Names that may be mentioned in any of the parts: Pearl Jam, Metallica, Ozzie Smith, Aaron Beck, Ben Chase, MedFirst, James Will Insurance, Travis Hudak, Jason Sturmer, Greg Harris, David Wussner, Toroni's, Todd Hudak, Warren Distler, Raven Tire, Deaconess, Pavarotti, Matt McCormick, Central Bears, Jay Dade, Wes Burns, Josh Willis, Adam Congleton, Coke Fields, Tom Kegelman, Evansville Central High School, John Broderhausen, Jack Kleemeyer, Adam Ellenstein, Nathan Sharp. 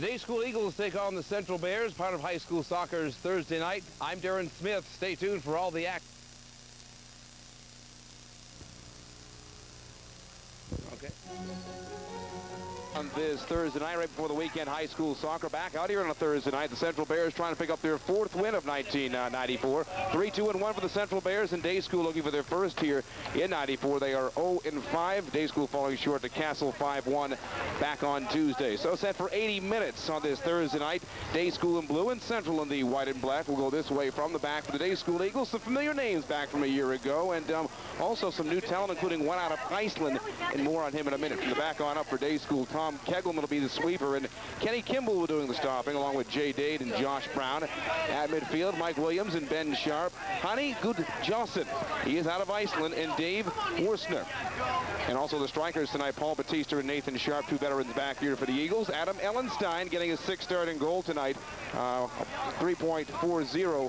The Day School Eagles take on the Central Bears, part of high school soccer's Thursday night. I'm Darrin Smith. Stay tuned for all the action. Okay. On this Thursday night, right before the weekend, high school soccer back out here on a Thursday night. The Central Bears trying to pick up their fourth win of 1994. 3-2-1 for the Central Bears, and Day School looking for their first here in 94. They are 0-5. Day School falling short to Castle 5-1 back on Tuesday. So set for 80 minutes on this Thursday night. Day School in blue and Central in the white and black. We'll go this way from the back for the Day School Eagles. Some familiar names back from a year ago, and also some new talent, including one out of Iceland, and more on him in a minute. From the back on up for Day School, Tom Kegelman will be the sweeper, and Kenny Kimball will doing the stopping, along with Jay Dade and Josh Brown. At midfield, Mike Williams and Ben Sharp. Hannes Guðjohnsen, he is out of Iceland, and Dave Worsner. And also the strikers tonight, Paul Batista and Nathan Sharp, two veterans back here for the Eagles. Adam Ellenstein getting his sixth starting goal tonight, 3.40.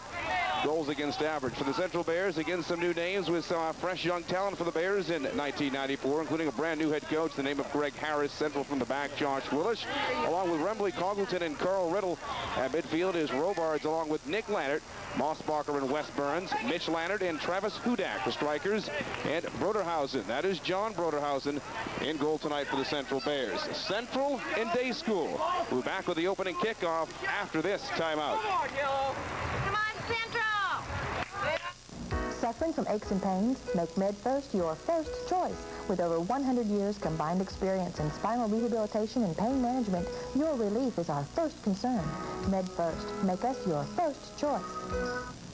Goals against average. For the Central Bears, again, some new names with fresh young talent for the Bears in 1994, including a brand new head coach, the name of Greg Harris. Central from the back, Josh Willis, along with Rembley, Congleton, and Carl Riddle. At midfield is Robards, along with Nick Lannert, Mossbacher, and Wes Burns, Mitch Lannert, and Travis Hudak, the strikers, and Broderhausen. That is John Broderhausen in goal tonight for the Central Bears. Central and Day School. We're back with the opening kickoff after this timeout. Come on, Central! Suffering from aches and pains? Make MedFirst your first choice. With over 100 years combined experience in spinal rehabilitation and pain management, your relief is our first concern. MedFirst, make us your first choice.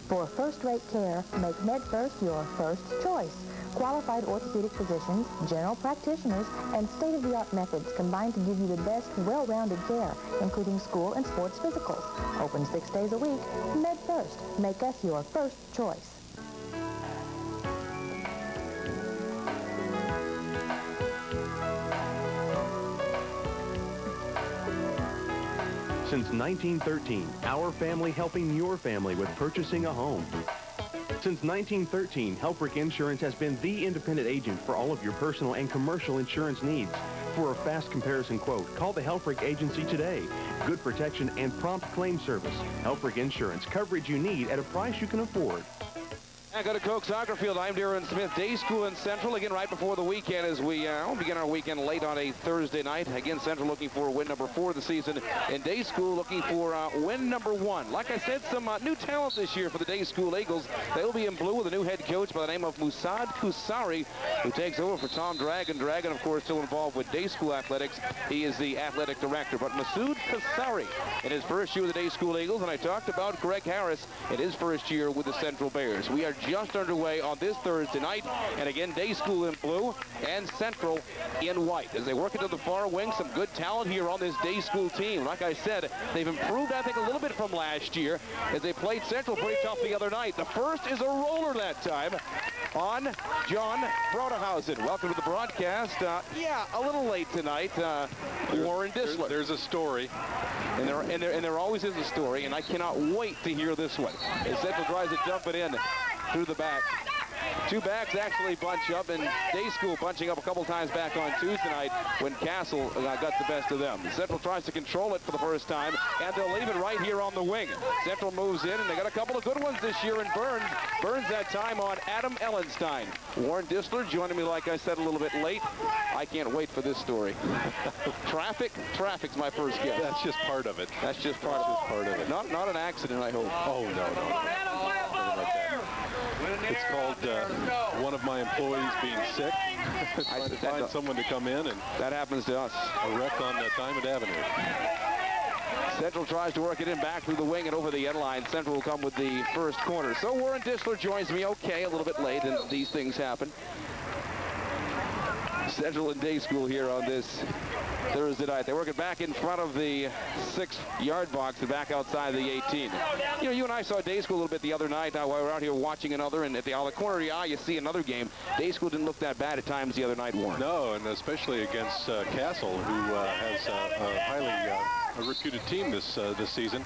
For first-rate care, make MedFirst your first choice. Qualified orthopedic physicians, general practitioners, and state-of-the-art methods combine to give you the best, well-rounded care, including school and sports physicals. Open 6 days a week. MedFirst, make us your first choice. Since 1913, our family helping your family with purchasing a home. Since 1913, Helfrich Insurance has been the independent agent for all of your personal and commercial insurance needs. For a fast comparison quote, call the Helfrich agency today. Good protection and prompt claim service. Helfrich Insurance, coverage you need at a price you can afford. I go to Coke Soccer Field. I'm Darrin Smith. Day School in Central again right before the weekend as we begin our weekend late on a Thursday night. Again, Central looking for win number 4 of the season, and Day School looking for win number 1. Like I said, some new talent this year for the Day School Eagles. They'll be in blue with a new head coach by the name of Masoud Kasari, who takes over for Tom Dragon. Dragon, of course, still involved with Day School Athletics. He is the athletic director. But Masoud Kasari in his first year with the Day School Eagles, and I talked about Greg Harris in his first year with the Central Bears. We are just underway on this Thursday night, and again, Day School in blue and Central in white. As they work into the far wing, some good talent here on this Day School team. Like I said, they've improved, I think, a little bit from last year as they played Central pretty tough the other night. The first is a roller that time on John Broderhausen. Welcome to the broadcast. A little late tonight, Warren Distler. There's a story. And there always is a story, and I cannot wait to hear this one. As Central tries to dump it in through the back. Two backs actually bunch up, and Day School bunching up a couple times back on Tuesday night when Castle got the best of them. Central tries to control it for the first time, and they'll leave it right here on the wing. Central moves in, and they got a couple of good ones this year, and Burns that time on Adam Ellenstein. Warren Distler joining me, like I said, a little bit late. I can't wait for this story. Traffic's my first guess. That's just part of it. That's just part of it. Not an accident, I hope. Oh, no. It's called one of my employees being sick. Trying to find someone to come in, and that happens to us. A wreck on Diamond Avenue. Central tries to work it in back through the wing and over the end line. Central will come with the first corner. So Warren Distler joins me. Okay, a little bit late, and these things happen. Central and Day School here on this Thursday night. They work it back in front of the 6-yard box and back outside the 18. You know, you and I saw Day School a little bit the other night. Now, while we're out here watching another, and at the corner of your eye, you see another game. Day School didn't look that bad at times the other night, Warren. No, and especially against Castle, who has a highly reputed team this season.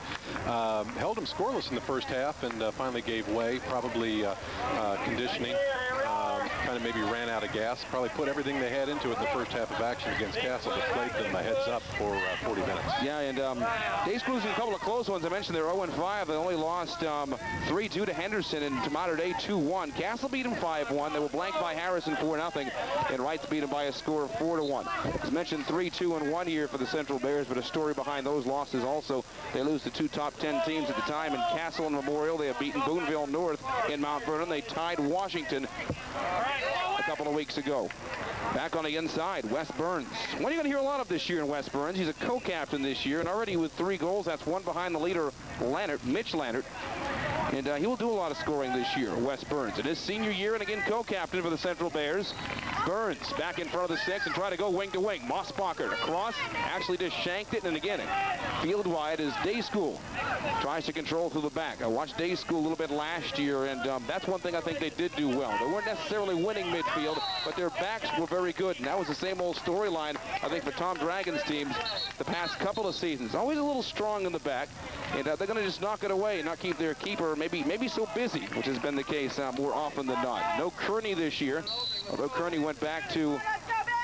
Held them scoreless in the first half and finally gave way, probably conditioning. kind of maybe ran out of gas, probably put everything they had into it in the first half of action against Castle, but played them a heads up for 40 minutes. Yeah, and Day School losing a couple of close ones. I mentioned they were 0-5. They only lost 3-2 to Henderson, and to Modern Day 2-1. Castle beat them 5-1. They were blanked by Harrison 4-0, and Wrights beat them by a score of 4-1. As mentioned, 3-2 in one year for the Central Bears, but a story behind those losses also. They lose to two top 10 teams at the time in Castle and Memorial. They have beaten Boonville North in Mount Vernon. They tied Washington a couple of weeks ago. Back on the inside, Wes Burns. What are you going to hear a lot of this year in Wes Burns? He's a co-captain this year, and already with 3 goals, that's one behind the leader, Lannert, Mitch Lannert. And he will do a lot of scoring this year, Wes Burns. In his senior year, and again, co-captain for the Central Bears. Burns back in front of the 6 and try to go wing to wing. Mossbacher across, actually just shanked it, and again, field wide as Day School tries to control through the back. I watched Day School a little bit last year, and that's one thing I think they did do well. They weren't necessarily winning midfield, but their backs were very good, and that was the same old storyline, I think, for Tom Dragon's teams the past couple of seasons. Always a little strong in the back, and they're going to just knock it away and not keep their keeper maybe so busy, which has been the case more often than not. No Kearney this year, although Kearney went back to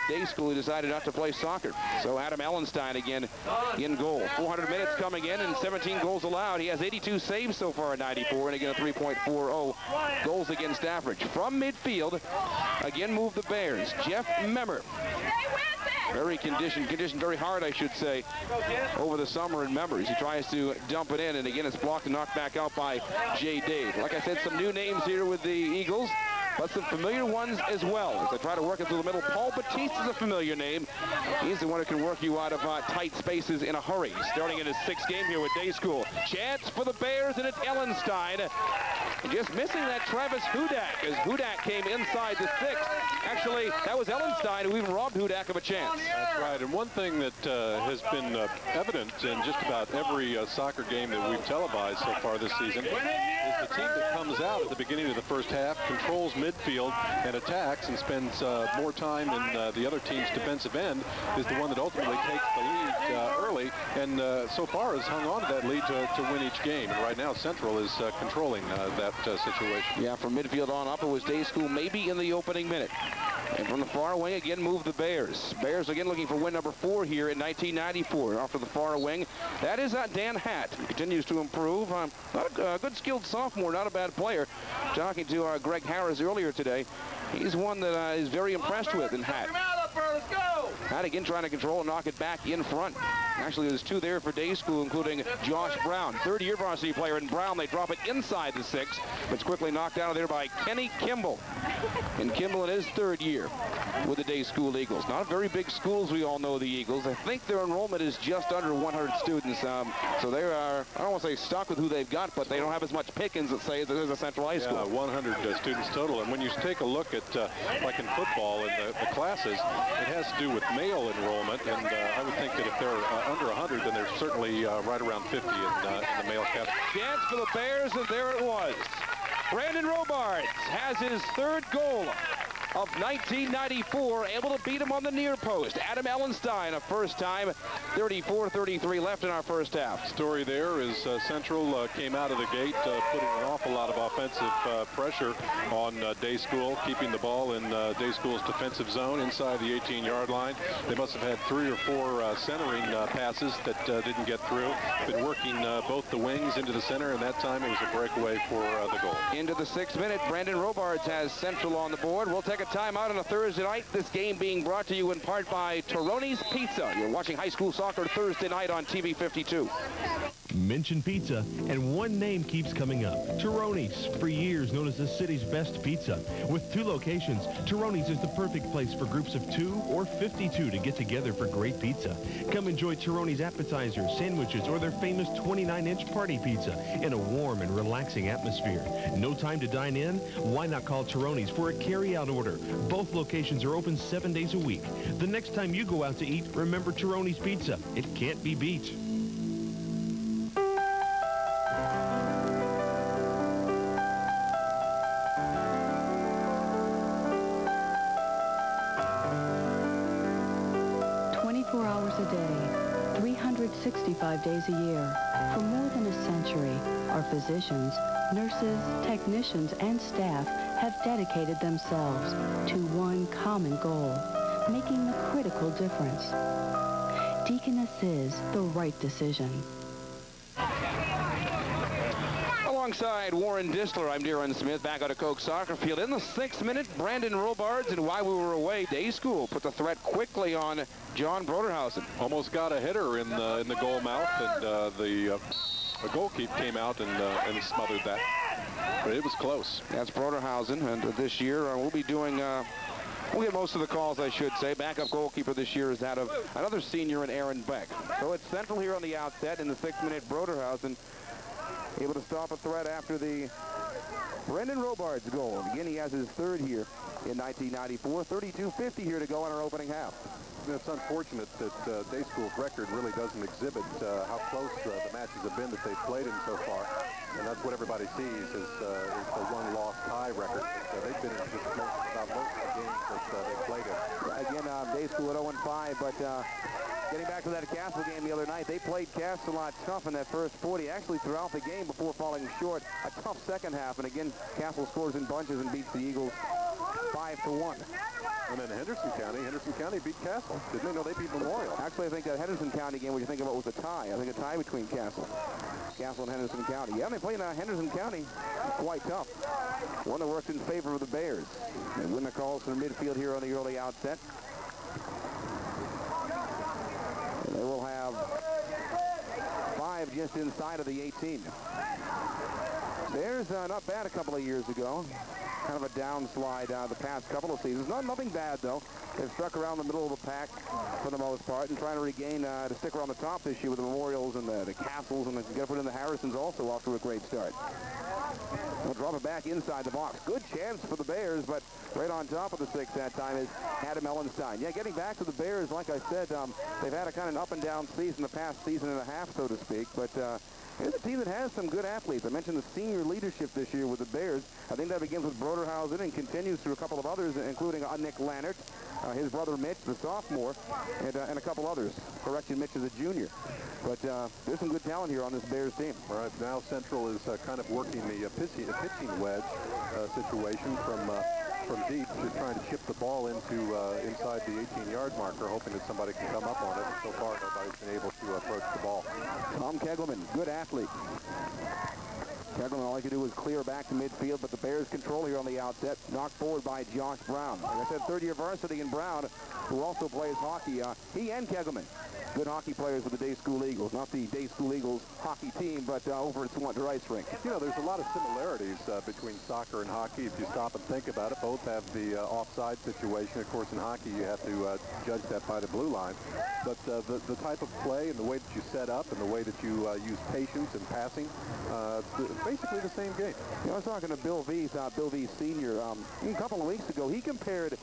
Day School, he decided not to play soccer. So Adam Ellenstein again in goal. 400 minutes coming in and 17 goals allowed. He has 82 saves so far at 94, and again a 3.40 goals against average. From midfield, again move the Bears. Jeff Memmer. Very conditioned very hard, I should say, over the summer in Members. He tries to dump it in, and again, it's blocked and knocked back out by Jay Dave. Like I said, some new names here with the Eagles, but some familiar ones as well. As they try to work it through the middle, Paul Batiste is a familiar name. He's the one who can work you out of tight spaces in a hurry. Starting in his 6th game here with Day School. Chance for the Bears, and it's Ellenstein. Just missing that Travis Hudak, as Hudak came inside the 6th. Actually, that was Ellenstein who even robbed Hudak of a chance. That's right, and one thing that has been evident in just about every soccer game that we've televised so far this season is the team that comes out at the beginning of the first half, controls midfield and attacks and spends more time in the other team's defensive end is the one that ultimately takes the lead early, and so far has hung on to that lead to win each game. And right now Central is controlling that situation. Yeah, from midfield on up, it was Day School maybe in the opening minute. And from the far wing, again, move the Bears. Bears, again, looking for win number 4 here in 1994. Off to the far wing, that is Dan Hatt. He continues to improve. Not a good skilled sophomore, not a bad player. Talking to Greg Harris earlier today. He's one that is very impressed with in Hatt. Hatt again trying to control and knock it back in front. Actually, there's 2 there for Day School, including Josh Brown, 3rd-year varsity player. And Brown, they drop it inside the 6, but it's quickly knocked out of there by Kenny Kimball. And Kimball in his 3rd year with the Day School Eagles. Not a very big school, as we all know, the Eagles. I think their enrollment is just under 100 students. So they are, I don't want to say stuck with who they've got, but they don't have as much pickings that say there's a Central High School. 100 students total. And when you take a look at, like in football, in the classes, it has to do with male enrollment. And I would think that if they're under 100, then they're certainly right around 50 in the male category. Chance for the Bears, and there it was. Brandon Robards has his 3rd goal of 1994, able to beat him on the near post. Adam Ellenstein, a first time, 34-33 left in our first half. Story there is Central came out of the gate, putting an awful lot of offensive pressure on Day School, keeping the ball in Day School's defensive zone inside the 18-yard line. They must have had 3 or 4 centering passes that didn't get through. Been working both the wings into the center, and that time it was a breakaway for the goal. Into the 6th minute, Brandon Robards has Central on the board. We'll take a timeout on a Thursday night. This game being brought to you in part by Toroni's Pizza. You're watching high school soccer Thursday night on TV 52. Mention pizza, and one name keeps coming up. Toroni's, for years known as the city's best pizza. With 2 locations, Toroni's is the perfect place for groups of 2 or 52 to get together for great pizza. Come enjoy Toroni's appetizers, sandwiches, or their famous 29-inch party pizza in a warm and relaxing atmosphere. No time to dine in? Why not call Toroni's for a carry-out order? Both locations are open 7 days a week. The next time you go out to eat, remember Toroni's Pizza. It can't be beat. 365 days a year. For more than a century, our physicians, nurses, technicians, and staff have dedicated themselves to one common goal, making the critical difference. Deaconess is the right decision. Alongside Warren Distler, I'm Darrin Smith, back out of Coke Soccer Field. In the 6th minute, Brandon Robards, and while we were away, Day School put the threat quickly on John Broderhausen. Almost got a hitter in the goal mouth, and the goalkeeper came out and smothered that. But it was close. That's Broderhausen, and this year we'll be doing... we'll get most of the calls, I should say. Backup goalkeeper this year is that of another senior in Aaron Beck. So it's central here on the outset in the 6th minute. Broderhausen able to stop a threat after the Brendan Robards goal. Again, he has his third here in 1994. 32:50 here to go in our opening half. It's unfortunate that Day School's record really doesn't exhibit how close the matches have been that they've played in so far. And that's what everybody sees is the one-loss tie record. They've been in just about most of the games that they've played in. Again, Day School at 0-5, but... Getting back to that Castle game the other night, they played Castle a lot tough in that first 40, actually throughout the game before falling short. A tough second half, and again, Castle scores in bunches and beats the Eagles 5-1. And then Henderson County beat Castle. Didn't they? No, they beat Memorial. Actually, I think that Henderson County game, what you think about, was a tie. I think a tie between Castle and Henderson County. Yeah, they played in Henderson County. Quite tough. One that worked in favor of the Bears. They win the calls from the midfield here on the early outset. They will have 5 just inside of the 18. Bears not bad a couple of years ago. Kind of a downslide the past couple of seasons. Nothing bad, though. They've stuck around the middle of the pack for the most part and trying to regain to stick around the top this year with the Memorials and the Castles and get put in the Harrisons also off to a great start. We'll drop it back inside the box. Good chance for the Bears, but right on top of the 6 that time is Adam Ellenstein. Yeah, getting back to the Bears, like I said, they've had a kind of an up-and-down season the past season and a half, so to speak, but it's a team that has some good athletes. I mentioned the senior leadership this year with the Bears. I think that begins with Broderhausen and continues through a couple of others, including Nick Lannert, his brother Mitch, the sophomore, and a couple others. Correction, Mitch is a junior. But there's some good talent here on this Bears team. All right, now Central is kind of working the pitching wedge situation from deep to trying to chip the ball into inside the 18-yard marker, hoping that somebody can come up on it. So far, nobody's been able to approach the ball. Tom Kegelman, good athlete. Kegelman, all he could do was clear back to midfield, but the Bears control here on the outset, knocked forward by Josh Brown. Like I said, third-year varsity, and Brown, who also plays hockey, he and Kegelman, good hockey players with the Day School Eagles. Not the Day School Eagles hockey team, but over at Swanton Ice Rink. You know, there's a lot of similarities between soccer and hockey if you stop and think about it. Both have the offside situation. Of course, in hockey, you have to judge that by the blue line. But the type of play and the way that you set up and the way that you use patience and passing, basically the same game. You know, I was talking to Bill Vees Sr. A couple of weeks ago. He compared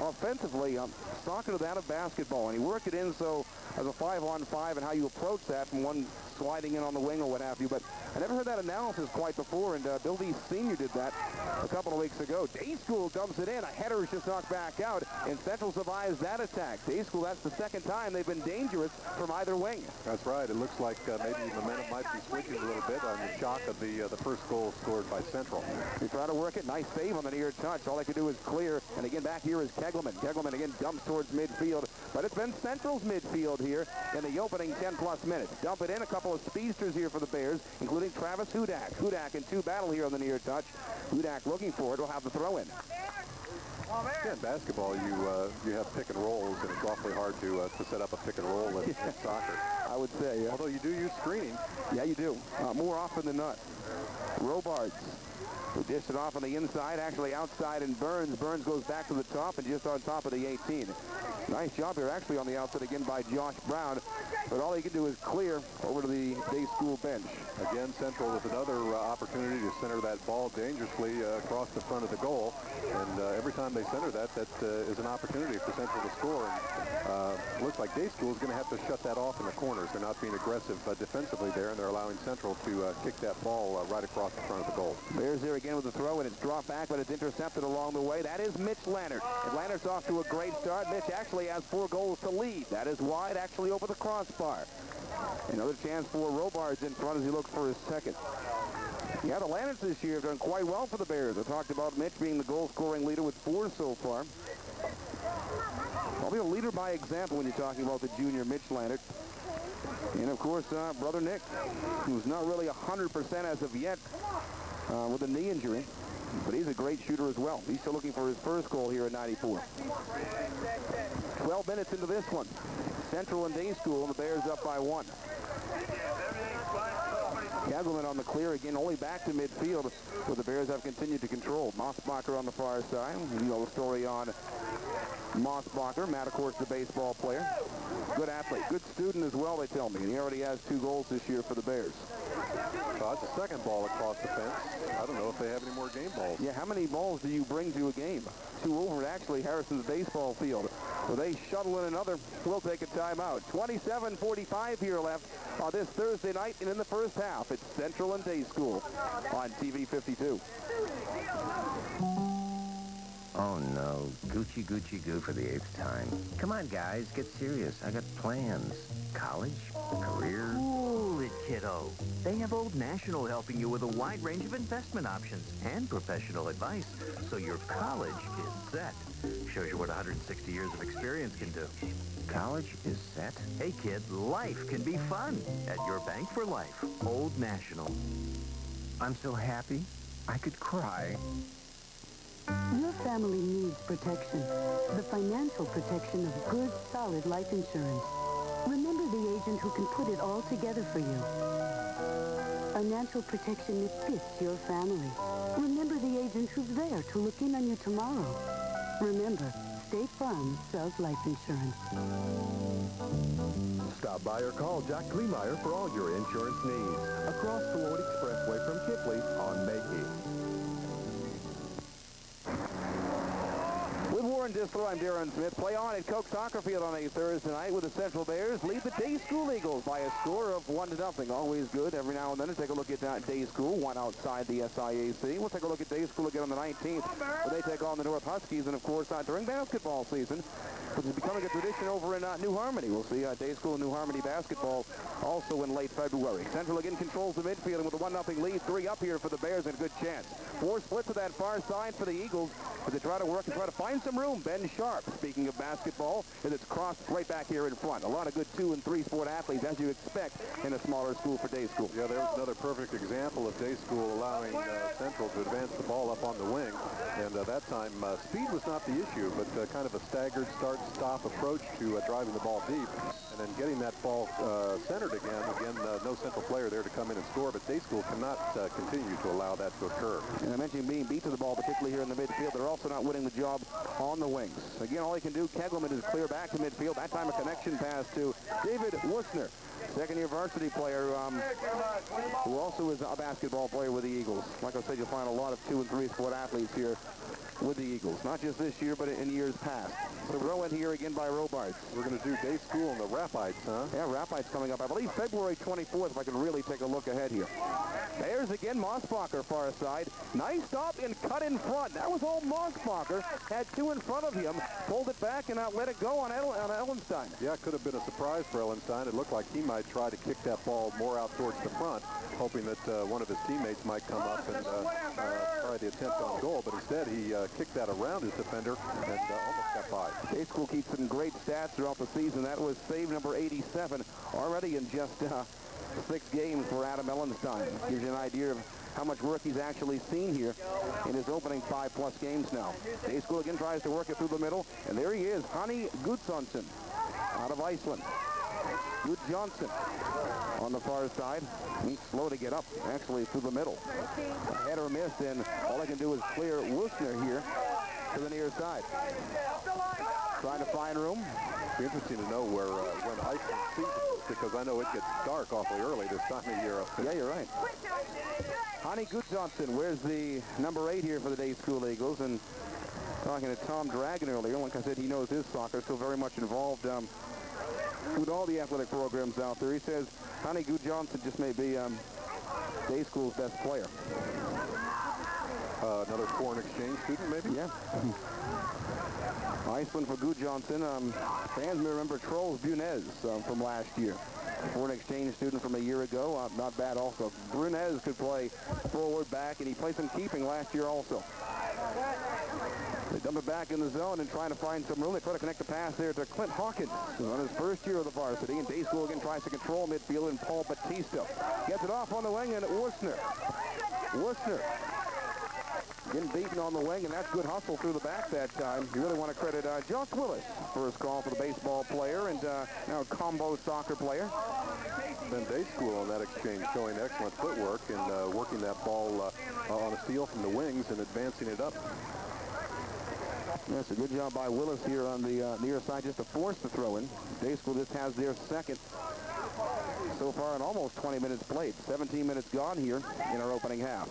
offensively soccer to that of basketball, and he worked it in so as a 5-on-5 and how you approach that from one sliding in on the wing or what have you. But I never heard that analysis quite before, and Bill Vees Sr. did that a couple of weeks ago. Day School dumps it in. A header is just knocked back out, and Central survives that attack. Day School, that's the second time they've been dangerous from either wing. That's right. It looks like maybe the momentum might be switching a little bit on the shock of the first goal scored by Central. They try to work it. Nice save on the near touch. All they could do is clear, and again, back here is Kegelman. Kegelman again dumps towards midfield, but it's been Central's midfield here in the opening 10-plus minutes. Dump it in. A couple of speedsters here for the Bears, including Travis Hudak. Hudak in two battle here on the near touch. Hudak looking for it. Will have the throw-in. Yeah, in basketball, you have pick and rolls, and it's awfully hard to set up a pick and roll in soccer. I would say, yeah. Although you do use screening. Yeah, you do. More often than not. Robards, who dished it off on the inside, actually outside, and Burns. Burns goes back to the top and just on top of the 18. Nice job here, actually, on the outset again by Josh Brown, but all he can do is clear over to the Day School bench. Again, Central with another opportunity to center that ball dangerously across the front of the goal, and every time they center that, is an opportunity for Central to score. And, looks like Day School is going to have to shut that off in the corners. They're not being aggressive defensively there, and they're allowing Central to kick that ball right across the front of the goal. Bears there again with the throw, and it's dropped back, but it's intercepted along the way. That is Mitch Lannert. And Lannert's off to a great start. Mitch actually has 4 goals to lead. That is wide, actually over the crossbar. Another chance for Robards in front as he looks for his second. Yeah, the Lannets this year have done quite well for the Bears. I talked about Mitch being the goal-scoring leader with 4 so far. Probably a leader by example when you're talking about the junior Mitch Lannert. And, of course, brother Nick, who's not really 100% as of yet with a knee injury. But he's a great shooter as well. He's still looking for his first goal here at 94. 12 minutes into this one. Central and Day School, and the Bears up by 1. Kesselman on the clear again, only back to midfield, where the Bears have continued to control. Mossbacher on the far side. You know the story on Mossbacher. Matt, of course, the baseball player. Good athlete, good student as well, they tell me. And he already has 2 goals this year for the Bears. That's the second ball across the fence. I don't know if they have any more game balls. Yeah, how many balls do you bring to a game? 2 over at actually Harrison's baseball field. So they shuttle in another. We'll take a timeout. 27:45 here left on this Thursday night, and in the first half, it's Central and Day School on TV 52. Oh, no. Gucci, Gucci, Goo for the 8th time. Come on, guys. Get serious. I got plans. College, career. Cool it, kiddo. They have Old National helping you with a wide range of investment options and professional advice, so your college is set. Shows you what 160 years of experience can do. College is set? Hey, kid, life can be fun at your bank for life. Old National. I'm so happy, I could cry. Your family needs protection. The financial protection of good, solid life insurance. Remember the agent who can put it all together for you. Financial protection that fits your family. Remember the agent who's there to look in on you tomorrow. Remember, State Farm sells life insurance. Stop by or call Jack Kleemeyer for all your insurance needs. Across the Lord Expressway from Kipley on Mackey. With Warren Distler, I'm Darrin Smith. Play on at Coke Soccer Field on a Thursday night with the Central Bears. Lead the Day School Eagles by a score of 1-0. Always good every now and then to take a look at Day School, one outside the SIAC. We'll take a look at Day School again on the 19th, where they take on the North Huskies, and, of course, during basketball season, which is becoming a tradition over in New Harmony. We'll see Day School and New Harmony basketball also in late February. Central again controls the midfield, and with a 1-0 lead, 3 up here for the Bears, and a good chance. 4 splits to that far side for the Eagles as they try to work and try to find some room. Ben Sharp, speaking of basketball, and it's crossed right back here in front. A lot of good 2- and 3-sport athletes, as you expect, in a smaller school for Day School. Yeah, there was another perfect example of Day School allowing Central to advance the ball up on the wing, and that time speed was not the issue, but kind of a staggered start-stop approach to driving the ball deep, and then getting that ball centered again. Again, no Central player there to come in and score, but Day School cannot continue to allow that to occur. And I mentioned being beat to the ball, particularly here in the midfield. They're also not winning the job on the wings. Again, all he can do, Kegelman, is clear back to midfield. That time a connection pass to David Wussner, second-year varsity player, who also is a basketball player with the Eagles. Like I said, you'll find a lot of 2- and 3-sport athletes here with the Eagles, not just this year, but in years past. So throw in here again by Robards. We're going to do Day School and the Rapides, huh? Yeah, Rapides coming up, I believe, February 24th, if I can really take a look ahead here. Bears again, Mossbacher far side. Nice stop and cut in front. That was all Mossbacher. Had 2 in front of him, pulled it back and let it go on Ellenstein. Yeah, it could have been a surprise for Ellenstein. It looked like he might try to kick that ball more out towards the front, hoping that one of his teammates might come up and try the attempt on goal, but instead he kicked that around his defender and almost got by. Day School keeps some great stats throughout the season. That was save number 87 already in just 6 games for Adam Ellenstein. Gives you an idea of how much work he's actually seen here in his opening 5-plus games now. Day School again tries to work it through the middle, and there he is, Hannes Guðjohnsen out of Iceland. Guðjohnsen on the far side. He's slow to get up, actually, through the middle. Header missed, and all I can do is clear Wussner here to the near side. Trying to find room. It'd be interesting to know where when Iceland season, because I know it gets dark awfully early this time of year up there. Yeah, you're right. Hannes Guðjohnsen, where's the number 8 here for the Day School Eagles? And talking to Tom Dragon earlier, like I said, he knows his soccer, so very much involved with all the athletic programs out there. He says Hannes Guðjohnsen just may be Day School's best player. Another foreign exchange student, maybe? Yeah. Iceland for Guðjohnsen. Fans may remember Trolls Bunez from last year. foreign exchange student from a year ago. Not bad also. Brunez could play forward, back, and he played some keeping last year also. They dump it back in the zone and trying to find some room. They try to connect the pass there to Clint Hawkins, who's on his first year of the varsity. And Day School again tries to control midfield, and Paul Batista gets it off on the wing, and Worstner. Getting beaten on the wing, and that's good hustle through the back that time. You really want to credit Josh Willis for his call for the baseball player and now combo soccer player. Then Day School on that exchange showing excellent footwork and working that ball on a steal from the wings and advancing it up. Yes, a good job by Willis here on the near side just to force the throw in. Day School just has their second so far in almost 20 minutes played. 17 minutes gone here in our opening half.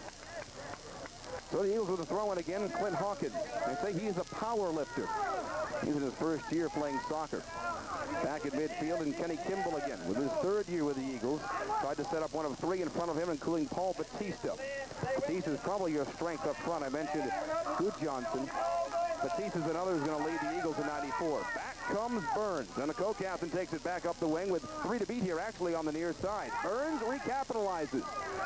So the Eagles with a throw in again, Clint Hawkins. They say he's a power lifter. He's in his first year playing soccer. Back at midfield, and Kenny Kimball again with his third year with the Eagles. Tried to set up one of three in front of him, including Paul Batista. Batista's probably your strength up front. I mentioned Guðjohnsen. Batista's another who's going to lead the Eagles in 94. Back comes Burns, and the co-captain takes it back up the wing with three to beat here, actually, on the near side. Burns recapitalizes.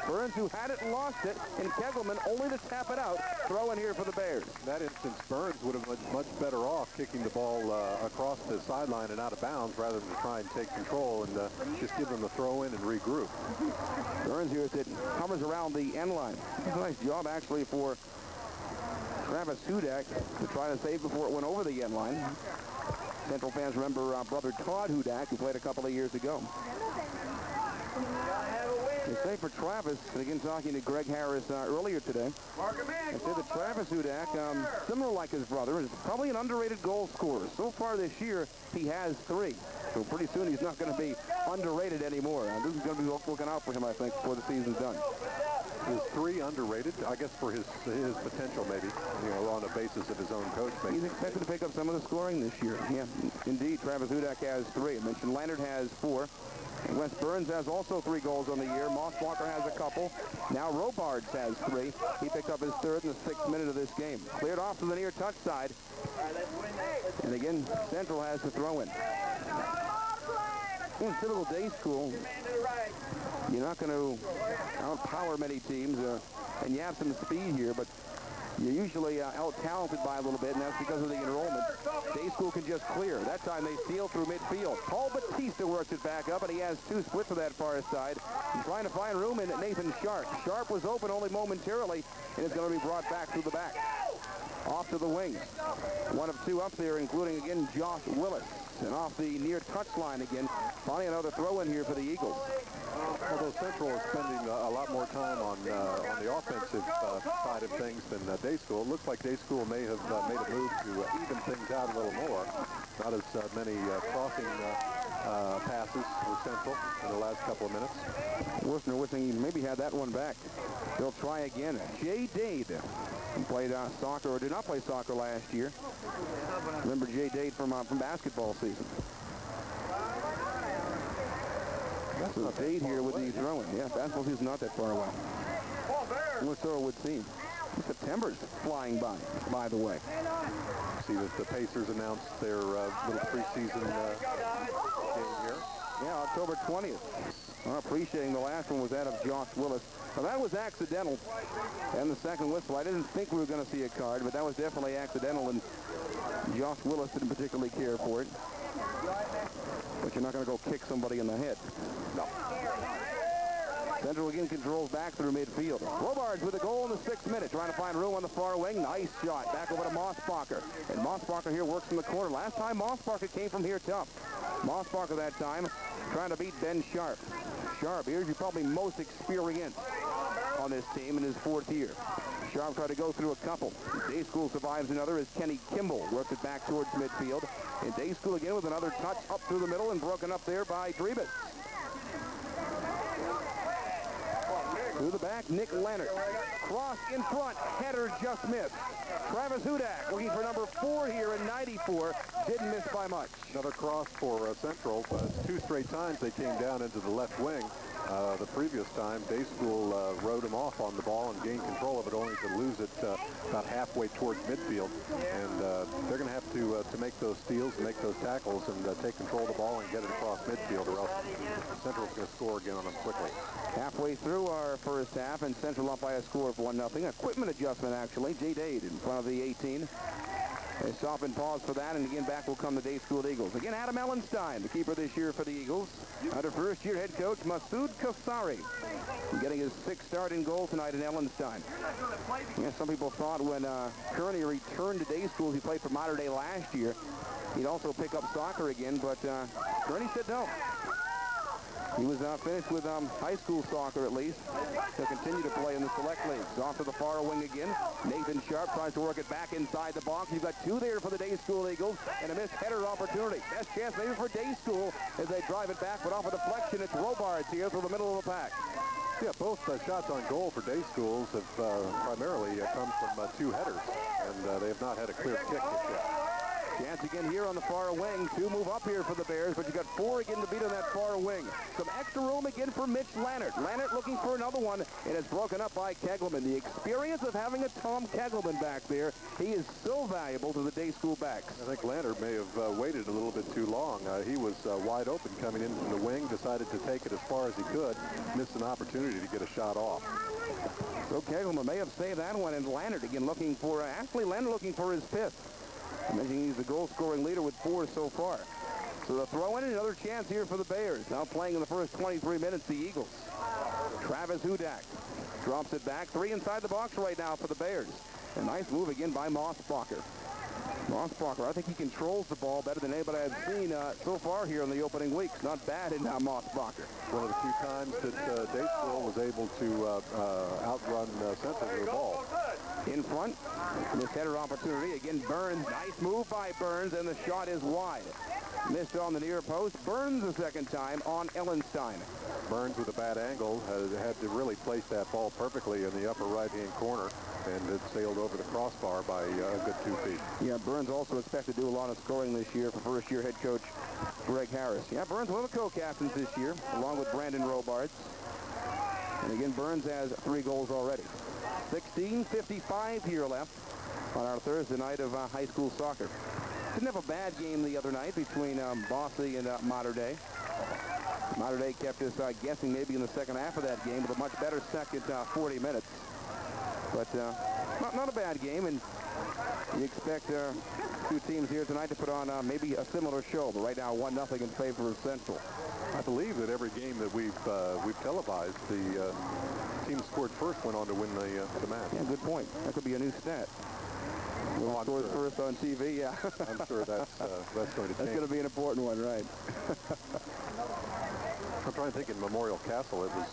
Burns, who had it, lost it, and Kegelman only to tap it out, throw in here for the Bears. In that instance, Burns would have been much better off kicking the ball across the sideline and out of bounds rather than try and take control and just give them a throw in and regroup. Burns here hovers around the end line. Nice job, actually, for Travis Hudak to try to save before it went over the end line. Central fans remember brother Todd Hudak, who played a couple of years ago. They say for Travis, and again talking to Greg Harris earlier today, they said that Travis Hudak, similar like his brother, is probably an underrated goal scorer. So far this year, he has three. So pretty soon he's not going to be underrated anymore. This is going to be looking out for him, I think, before the season's done. Is three underrated? I guess for his potential, maybe, you know, on the basis of his own coach. Maybe. He's expected to pick up some of the scoring this year. Yeah, indeed, Travis Hudak has three. I mentioned Leonard has four. Wes Burns has also three goals on the year. Moss Walker has a couple. Now Robards has three. He picked up his third in the 6th minute of this game. Cleared off to the near touch side. And again, Central has the throw in. In typical Day School, you're not going to outpower many teams, and you have some speed here, but you're usually out-talented by a little bit, and that's because of the enrollment. Day School can just clear. That time they steal through midfield. Paul Batista works it back up, and he has two splits to that far side. He's trying to find room in Nathan Sharp. Sharp was open only momentarily, and it's going to be brought back through the back. Off to the wings. One of two up there, including, again, Josh Willis. And off the near touchline again. Finally another throw in here for the Eagles. Although Central is spending a lot more time on the offensive side of things than Day School, it looks like Day School may have made a move to even things out a little more. Not as many crossing passes for Central in the last couple of minutes. Worstner would think he maybe had that one back. They'll try again. Jay Dade, who played soccer or did not play soccer last year. Remember Jay Dade from basketball season. That's so Dade here with the throwing. Yeah, basketball season's not that far away. Or so it would seem. September's flying by the way. See that the Pacers announced their little preseason game here. Yeah, October 20th. Well, appreciating the last one was that of Josh Willis. Now, that was accidental. And the second whistle, I didn't think we were going to see a card, but that was definitely accidental, and Josh Willis didn't particularly care for it. But you're not going to go kick somebody in the head. No. Central again controls back through midfield. Robards with a goal in the 6th minute, trying to find room on the far wing. Nice shot. Back over to Mossbacher. And Mossbacher here works in the corner. Last time, Mossbacher came from here tough. Mossbacher that time trying to beat Ben Sharp. Sharp, here's your probably most experienced on this team in his 4th year. Sharp tried to go through a couple. Day School survives another as Kenny Kimball works it back towards midfield. And Day School again with another touch up through the middle and broken up there by Drebus. Through the back, Nick Leonard. Cross in front, header just missed. Travis Hudak looking for number 4 here in 94. Didn't miss by much. Another cross for Central. It's 2 straight times they came down into the left wing. The previous time, Day School rode him off on the ball and gained control of it, only to lose it about halfway towards midfield. And they're going to have to make those steals and make those tackles and take control of the ball and get it across midfield, or else Central's going to score again on them quickly. Halfway through our first half, and Central up by a score of 1-0. Equipment adjustment, actually. J-Dade in front of the 18. A softened pause for that, and again, back will come the Day School Eagles. Again, Adam Ellenstein, the keeper this year for the Eagles, under first-year head coach Masoud Kasari. Getting his sixth start in goal tonight in Ellenstein. Yeah, some people thought when Kearney returned to Day School, he played for Modern Day last year, he'd also pick up soccer again, but Kearney said no. He was finished with high school soccer, at least, to continue to play in the select leagues. Off to the far wing again. Nathan Sharp tries to work it back inside the box. You've got two there for the Day School Eagles, and a missed header opportunity. Best chance maybe for Day School as they drive it back, but off a deflection, it's Robards here through the middle of the pack. Yeah, both shots on goal for Day Schools have primarily come from two headers, and they have not had a clear kick yet. Chance again here on the far wing. Two move up here for the Bears, but you got four again to beat on that far wing. Some extra room again for Mitch Lannert. Lannert looking for another one, and it's broken up by Kegelman. The experience of having a Tom Kegelman back there, he is so valuable to the Day School backs. I think Lannert may have waited a little bit too long. He was wide open coming in from the wing, decided to take it as far as he could, missed an opportunity to get a shot off. So Kegelman may have saved that one, and Lannert again looking for, actually Lannert looking for his fifth. Mentioning he's the goal-scoring leader with four so far. So the throw in, another chance here for the Bears. Now playing in the first 23 minutes, the Eagles. Travis Hudak drops it back. Three inside the box right now for the Bears. A nice move again by Mossbacher. Mossbacher, I think he controls the ball better than anybody I've seen so far here in the opening weeks. Not bad in Mossbacher. One of the few times that Day School was able to outrun Central to the ball. In front, missed header opportunity. Again, Burns, nice move by Burns, and the shot is wide. Missed on the near post. Burns the second time on Ellenstein. Burns with a bad angle had to really place that ball perfectly in the upper right-hand corner, and it sailed over the crossbar by a good 2 feet. Yeah, Burns also expected to do a lot of scoring this year for first-year head coach Greg Harris. Yeah, Burns one of the co-captains this year, along with Brandon Robards. And again, Burns has 3 goals already. 16:55 here left on our Thursday night of high school soccer. Didn't have a bad game the other night between Bossy and Mater Dei. Mater Dei kept us guessing maybe in the second half of that game, with a much better second 40 minutes. But not a bad game, and you expect two teams here tonight to put on maybe a similar show, but right now 1-0 in favor of Central. I believe that every game that we've televised, the team scored first went on to win the match. Yeah, good point. That could be a new stat. Well, scores sure. First on TV, yeah. I'm sure that's going to change. That's going to be an important one, right. I'm trying to think in Memorial Castle, it was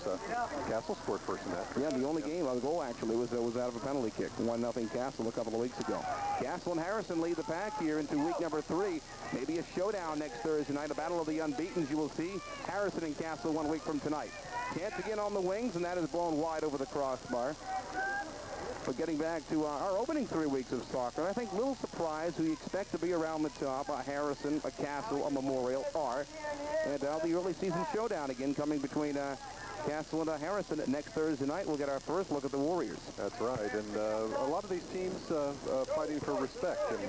Castle scored first in that. Yeah, the only game, the goal actually, was out of a penalty kick. 1-0 Castle a couple of weeks ago. Castle and Harrison lead the pack here into week number 3. Maybe a showdown next Thursday night, a battle of the unbeatens you will see. Harrison and Castle 1 week from tonight. Chance again on the wings, and that is blown wide over the crossbar. But getting back to our opening 3 weeks of soccer, I think little surprise who you expect to be around the top, a Harrison, a Castle, a Memorial are. And the early season showdown again coming between Castle and Harrison next Thursday night. We'll get our first look at the Warriors. That's right, and a lot of these teams fighting for respect and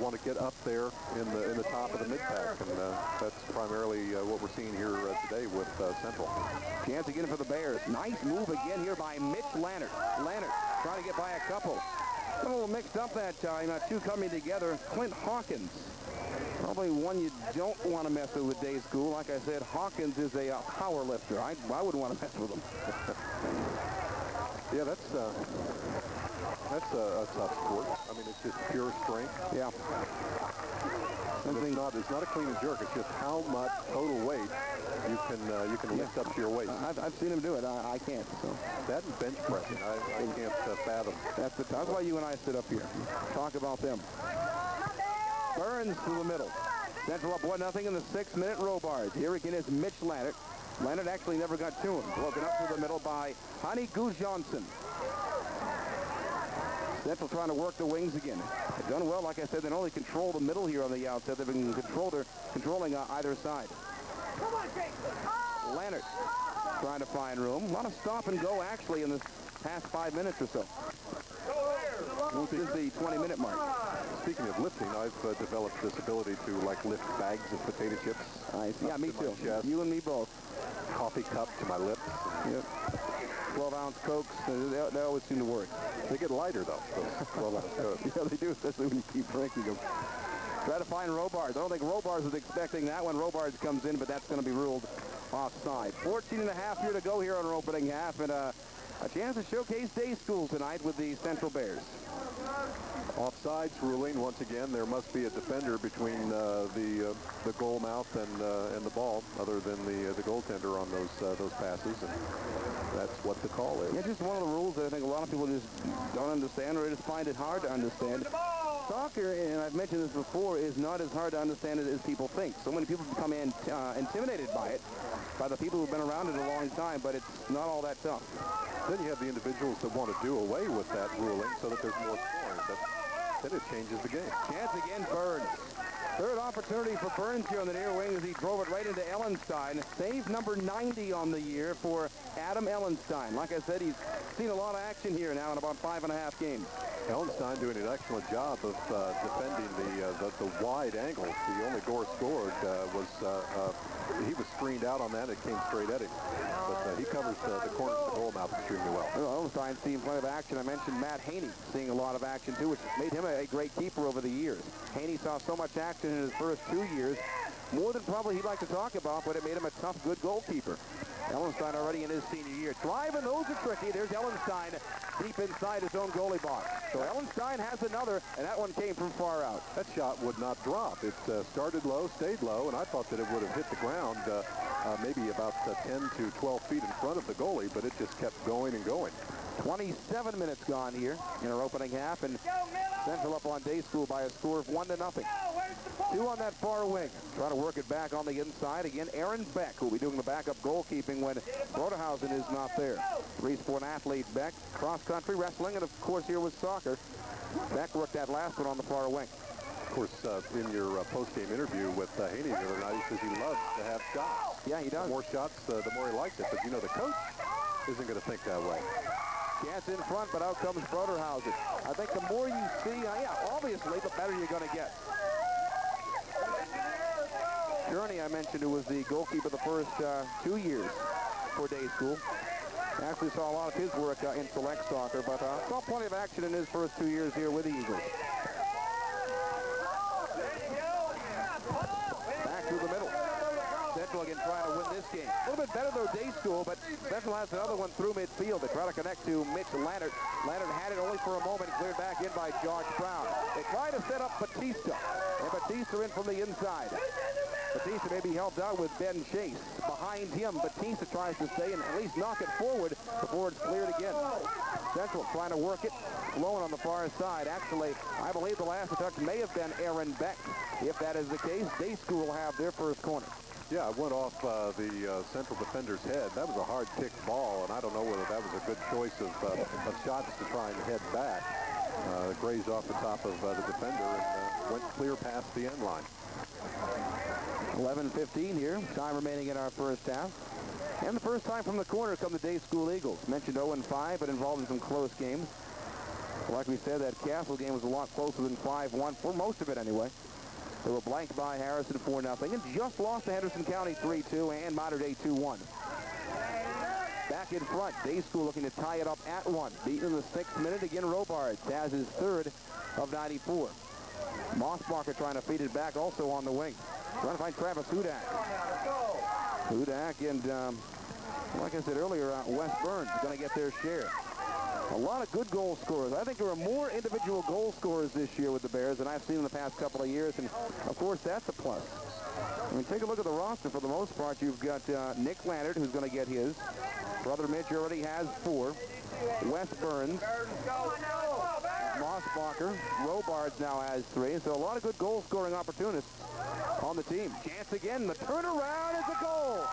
want to get up there in the top of the mid-pack, and that's primarily what we're seeing here today with Central. Chance again for the Bears. Nice move again here by Mitch Lannert. Lannert trying to get by a couple. A little mixed up that time. Two coming together. Clint Hawkins. Probably one you don't want to mess with Day School. Like I said, Hawkins is a power lifter. I wouldn't want to mess with him. Yeah, that's a tough sport. I mean, it's just pure strength. Yeah. It's not a clean and jerk. It's just how much total weight you can lift up to your waist. I've seen him do it. I can't. So. That and bench pressing, I can't fathom. That's why you and I sit up here. Talk about them. Burns through the middle. Central up 1-0 in the 6th minute. Robards. Here again is Mitch Lannert. Lannert actually never got to him. Broken up through the middle by Hannes Guðjohnsen. Central trying to work the wings again. They've done well, like I said. They only control the middle here on the outset. They've been controlling either side. Lannert trying to find room. A lot of stop and go, actually, in the past 5 minutes or so. This is the 20-minute mark. Speaking of lifting, I've developed this ability to, like, lift bags of potato chips. I see. Yeah, me too. You and me both. Coffee cup to my lips. Yep. 12-ounce Cokes, they always seem to work. They get lighter, though, those 12-ounce Cokes. Yeah, they do, especially when you keep drinking them. Try to find Robards. I don't think Robards was expecting that when Robards comes in, but that's going to be ruled offside. 14.5 here to go here on our opening half, and a chance to showcase Day School tonight with the Central Bears. Offsides ruling once again. There must be a defender between the goal mouth and the ball, other than the goaltender on those passes, and that's what the call is. Yeah, just one of the rules that I think a lot of people just don't understand, or just find it hard to understand. Soccer, and I've mentioned this before, is not as hard to understand it as people think. So many people become intimidated by it, by the people who've been around it a long time, but it's not all that tough. Then you have the individuals that want to do away with that ruling so that there's more scoring. Then it changes the game. Chance again, Burns. Third opportunity for Burns here on the near wing as he drove it right into Ellenstein. Save number 90 on the year for Adam Ellenstein. Like I said, he's seen a lot of action here now in about 5.5 games. Ellenstein doing an excellent job of defending the wide angle. The only goal scored was, he was screened out on that. It came straight at him. But he covers the corners of the goal mouth extremely well. Well, Ellenstein seeing plenty of action. I mentioned Matt Haney seeing a lot of action too, which made him a great keeper over the years. Haney saw so much action in his first 2 years, more than probably he'd like to talk about, but it made him a tough, good goalkeeper. Ellenstein already in his senior year. Driving, those are tricky. There's Ellenstein deep inside his own goalie box. So Ellenstein has another, and that one came from far out. That shot would not drop. It started low, stayed low, and I thought that it would have hit the ground maybe about 10 to 12 feet in front of the goalie, but it just kept going and going. 27 minutes gone here in our opening half, and Central up on Day School by a score of 1-0. Two on that far wing. Trying to work it back on the inside. Again, Aaron Beck, who will be doing the backup goalkeeping when Broderhausen is not there. 3-sport athlete Beck, cross-country wrestling, and of course here was soccer. Beck worked that last one on the far wing. Of course, in your post-game interview with Haney the other night, he says he loves to have shots. Yeah, he does. The more shots, the more he likes it. But, you know, the coach isn't going to think that way. Chance in front, but out comes Broderhausen. I think the more you see, obviously, the better you're going to get. Journey, I mentioned, who was the goalkeeper the first 2 years for Day School. Actually saw a lot of his work in select soccer, but saw plenty of action in his first 2 years here with the Eagles. Back through the middle. Central again trying to win this game. A little bit better, though, Day School, but Central has another one through midfield. They try to connect to Mitch Lannert. Lannert had it only for a moment, cleared back in by Josh Brown. They try to set up Batista, and Batista in from the inside. Batista may be helped out with Ben Chase. Behind him, Batista tries to stay and at least knock it forward before it's cleared again. Central trying to work it. Sloan on the far side. Actually, I believe the last attack may have been Aaron Beck. If that is the case, Day School will have their first corner. Yeah, it went off the central defender's head. That was a hard kick ball, and I don't know whether that was a good choice of shots to try and head back. Grazed off the top of the defender and went clear past the end line. 11:15 here, time remaining in our first half. And the first time from the corner come the Day School Eagles. Mentioned 0-5, but involved in some close games. Like we said, that Castle game was a lot closer than 5-1, for most of it anyway. They were blanked by Harrison 4-0, and just lost to Henderson County 3-2 and Modern Day 2-1. Back in front, Day School looking to tie it up at 1. Beaten in the 6th minute, again Robards has his third of 94. Mossbarker trying to feed it back, also on the wing. Trying to find Travis Hudak. Hudak and, like I said earlier, Wes Burns is going to get their share. A lot of good goal scorers. I think there are more individual goal scorers this year with the Bears than I've seen in the past couple of years, and, of course, that's a plus. I mean, take a look at the roster. For the most part, you've got Nick Lannert, who's going to get his. Brother Mitch already has 4. Wes Burns. Mossbarker. Robards now has 3. So a lot of good goal-scoring opportunists on the team. Chance again. The turnaround is a goal.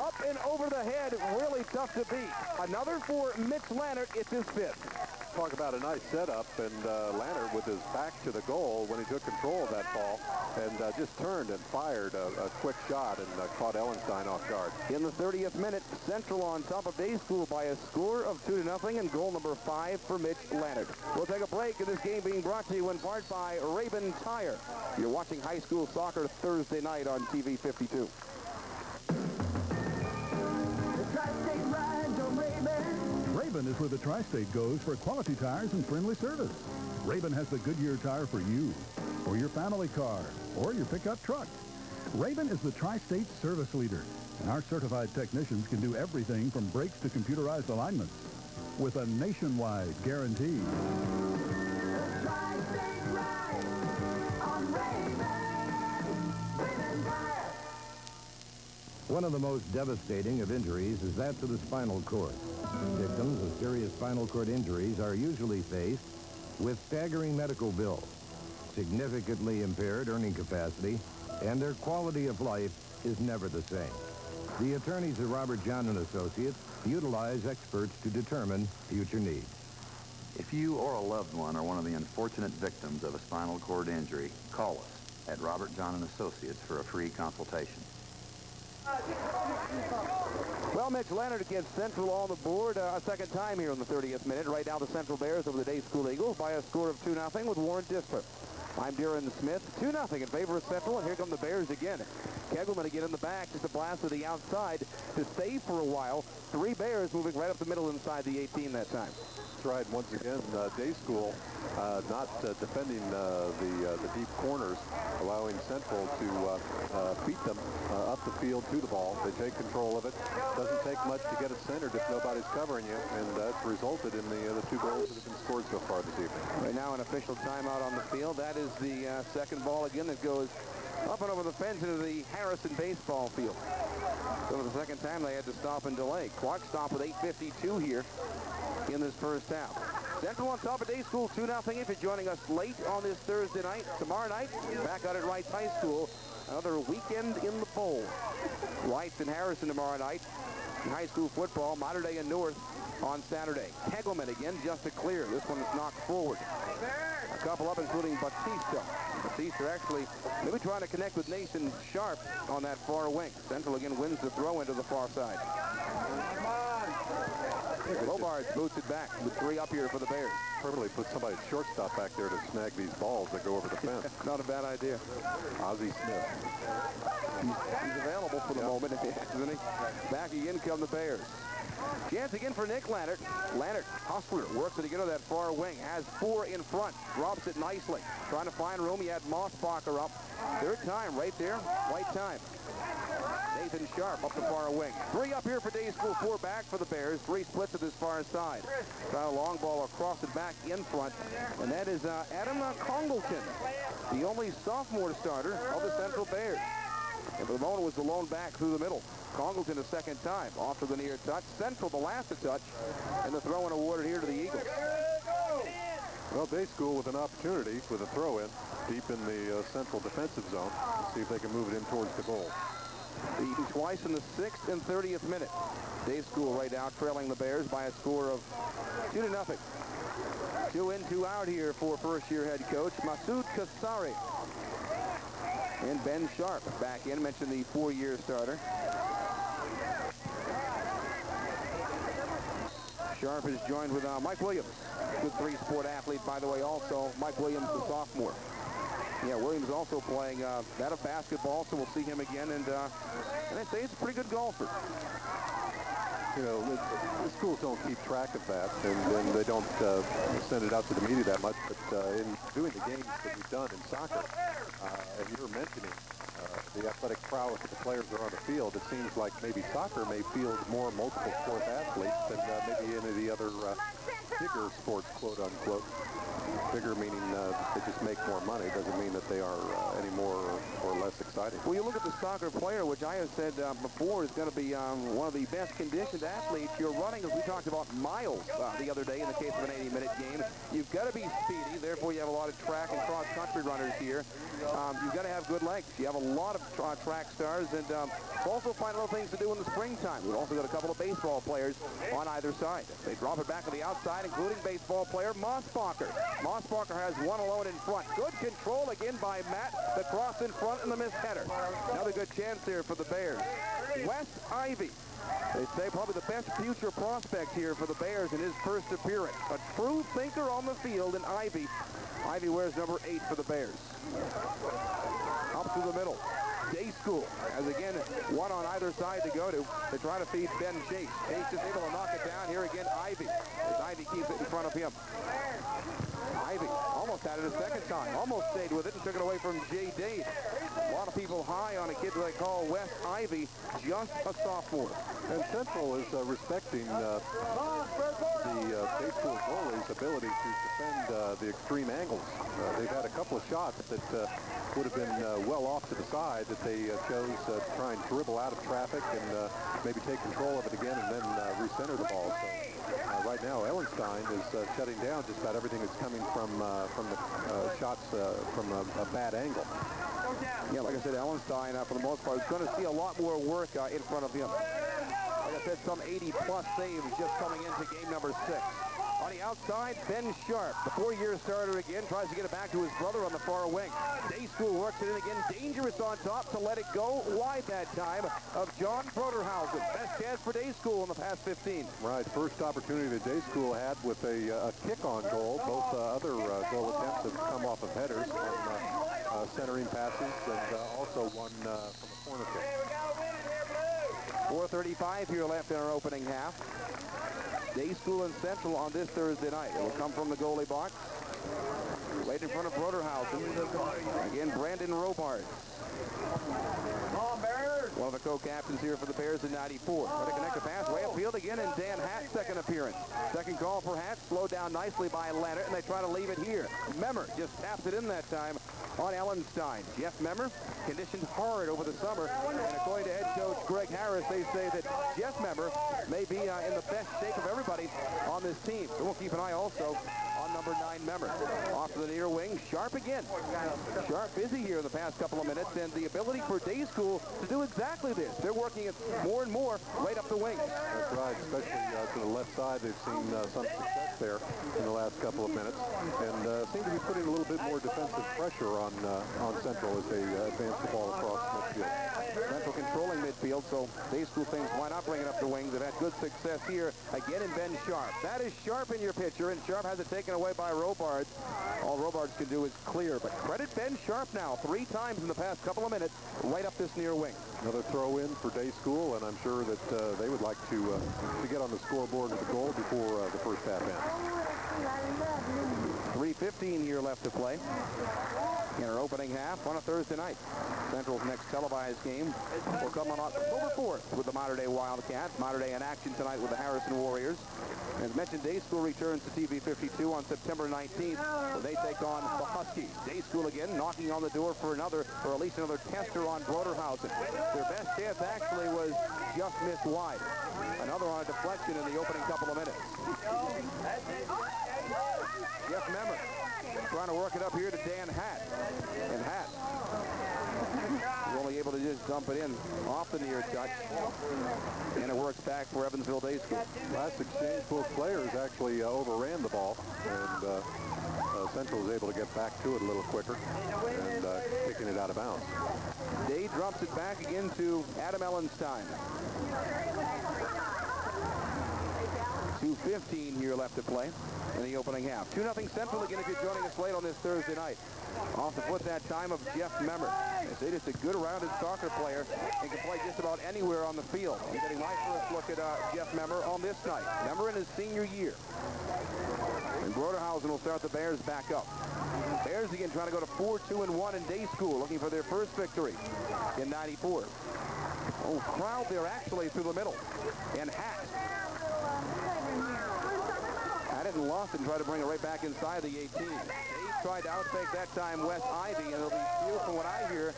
Up and over the head. Really tough to beat. Another for Mitch Lannert. It's his 5th. talk about a nice setup, and Lannert with his back to the goal when he took control of that ball, and just turned and fired a quick shot and caught Ellenstein off guard. In the 30th minute, Central on top of Day School by a score of 2-0, and goal number 5 for Mitch Lannert. We'll take a break, and this game being brought to you in part by Raven Tire. You're watching high school soccer Thursday night on TV 52. Raven is where the Tri-State goes for quality tires and friendly service. Raven has the Goodyear tire for you, or your family car, or your pickup truck. Raven is the Tri-State service leader, and our certified technicians can do everything from brakes to computerized alignments with a nationwide guarantee. The Tri-State ride on Raven. Raven Tire. One of the most devastating of injuries is that to the spinal cord. Victims of serious spinal cord injuries are usually faced with staggering medical bills, significantly impaired earning capacity, and their quality of life is never the same. The attorneys at Robert John & Associates utilize experts to determine future needs. If you or a loved one are one of the unfortunate victims of a spinal cord injury, call us at Robert John & Associates for a free consultation. Well, Mitch Lannert gets Central on the board a second time here in the 30th minute. Right now, the Central Bears over the Day School Eagles by a score of 2-0 with Warren Distler. I'm Darrin Smith. 2-0 in favor of Central, and here come the Bears again. Kegelman again in the back, just a blast to the outside to save for a while. Three Bears moving right up the middle inside the 18 that time. That's right. Once again, Day School not defending the deep corners, allowing Central to beat them up the field to the ball. They take control of it. Doesn't take much to get it centered if nobody's covering you, and that's resulted in the two goals that have been scored so far this evening. Right now, an official timeout on the field. That is the second ball again that goes up and over the fence into the Harrison baseball field. So for the second time, they had to stop and delay. Clock stop with 8:52 here in this first half. Central on top of Day School, 2-0. If you're joining us late on this Thursday night, tomorrow night, back out at Wrights High School, another weekend in the bowl. Wrights and Harrison tomorrow night. In high school football, Modern Day and North on Saturday. Kegelman again, just to clear. This one is knocked forward. A couple up, including Batista. Batista actually maybe trying to connect with Nathan Sharp on that far wing. Central again wins the throw into the far side. Lobards boots it back with three up here for the Bears. Perfectly put somebody at shortstop back there to snag these balls that go over the fence. Not a bad idea. Ozzie Smith. He's available for the moment, isn't he? Back again come the Bears. Chance again for Nick Lannert. Lannert, hustler, works it again to that far wing. Has four in front. Drops it nicely. Trying to find room. He had Mossbacher up. Third time right there. Right time. Nathan Sharp up the far wing. Three up here for Day School. Four back for the Bears. Three splits to this far side. Got a long ball across it back in front. And that is Adam Congleton, the only sophomore starter of the Central Bears. And for the moment was the lone back through the middle. Congleton a second time, off to the near touch. Central the last to touch, and the throw-in awarded here to the Eagles. Well, Day School with an opportunity with a throw-in deep in the Central defensive zone. Let's see if they can move it in towards the goal. Beaten twice in the 6th and 30th minute. Day School right now trailing the Bears by a score of 2-0. 2 in, 2 out here for first-year head coach Masoud Kasari. And Ben Sharp back in, mentioned the four-year starter. Sharp is joined with Mike Williams, good three-sport athlete, by the way, also. Mike Williams, the sophomore. Yeah, Williams also playing that of basketball, so we'll see him again. And I say it's a pretty good golfer. You know, the schools don't keep track of that, and they don't send it out to the media that much. But in doing the games that we've done in soccer, and you were mentioning the athletic prowess that the players are on the field, it seems like maybe soccer may field more multiple-sport athletes than maybe any of the other bigger sports, quote-unquote. Bigger meaning they just make more money. Doesn't mean that they are any more or less exciting. Well, you look at the soccer player, which I have said before is going to be one of the best-conditioned athletes. You're running, as we talked about, miles the other day in the case of an 80-minute game. You've got to be speedy. Therefore, you have a lot of track and cross-country runners here. You've got to have good legs. You have a lot of track stars, and also find little things to do in the springtime. We've also got a couple of baseball players on either side. They drop it back to the outside. including baseball player Mosbacher. Mosbacher has one alone in front. Good control again by Matt. The cross in front and the missed header. Another good chance here for the Bears. Wes Ivey. They say probably the best future prospect here for the Bears in his first appearance. A true thinker on the field in Ivey. Ivey wears number 8 for the Bears. Up to the middle. Day School has again one on either side to go to try to feed Ben Chase. Chase is able to knock it down. Here again, Ivey. As Ivey keeps it in front of him. Ivey almost had it a second time. Almost stayed with it and took it away from Jay Day. A lot of people high on a kid they call Wes Ivey, just a sophomore. And Central is respecting the Day School goalie's ability to defend the extreme angles. They've had a couple of shots that would have been well off to the side that they chose to try and dribble out of traffic and maybe take control of it again and then recenter the ball. So right now, Ellenstein is shutting down just about everything that's coming from the shots from a bad angle. Yeah, like I said, Ellenstein, for the most part, is going to see a lot more work in front of him. Like I said, some 80-plus saves just coming into game number 6. On the outside, Ben Sharp, the four-year starter again, tries to get it back to his brother on the far wing. Day School works it in again, dangerous on top to let it go wide that time of John Broderhausen. Best chance for Day School in the past 15. Right, first opportunity that Day School had with a kick on goal. Both other goal attempts have come off of headers from centering passes and also one from a corner kick. 4:35 here left in our opening half. Day School and Central on this Thursday night. It will come from the goalie box. Right in front of Broderhausen. Again, Brandon Robart. One of the co-captains here for the Bears in 94. Try to connect the pass way upfield again, and Dan Hatt's second appearance. Second call for Hatt, slowed down nicely by Leonard, and they try to leave it here. Memmer just taps it in that time on Ellenstein. Jeff Memmer conditioned hard over the summer, and according to head coach Greg Harris, they say that Jeff Memmer may be in the best shape of everybody on this team. So we'll keep an eye also on number 9 Memmer. Off to the near wing, Sharp again. Sharp busy here in the past couple of minutes, and the ability for Day School to do exactly this. They're working it more and more right up the wing. That's right, especially to the left side. They've seen some success there in the last couple of minutes, and seem to be putting a little bit more defensive pressure on Central as they advance the ball across midfield. Central controlling midfield, so Day School thinks, why not bring it up the wing? They've had good success here again in Ben Sharp. That is Sharp in your picture, and Sharp has it taken away by Robards. All Robards can do is clear, but credit Ben Sharp now 3 times in the past couple of minutes right up this near wing. Another throw in for Day School, and I'm sure that they would like to get on the scoreboard with the goal before the first half ends. 3:15 here left to play in our opening half on a Thursday night. Central's next televised game will come on October 4th with the Modern Day Wildcats. Modern Day in action tonight with the Harrison Warriors. As mentioned, Day School returns to TV 52 on September 19th, where they take on the Huskies. Day School again knocking on the door for another, or at least another tester on Broderhausen. Their best chance actually was just missed wide. Another on a deflection in the opening couple of minutes. Jeff Memmer trying to work it up here to Dan Hatt. And Hatt was only able to just dump it in off the near touch. And it works back for Evansville Day School. Last exchange, both players actually overran the ball. And Central was able to get back to it a little quicker and kicking it out of bounds. Day drops it back again to Adam Ellenstein. 2:15 here left to play in the opening half. 2-0 Central again if you're joining us late on this Thursday night. Off the foot that time of Jeff Memmer. He's just a good rounded soccer player and can play just about anywhere on the field. I'm getting my first look at Jeff Memmer on this night. Memmer in his senior year. And Broderhausen will start the Bears back up. Bears again trying to go to 4-2-1 in Day School, looking for their first victory in 94. Oh, crowd there actually through the middle. And Hatt. And Lawson tried to bring it right back inside the 18. Dave tried to outfake that time Wes Ivey, and it'll be few from what I hear.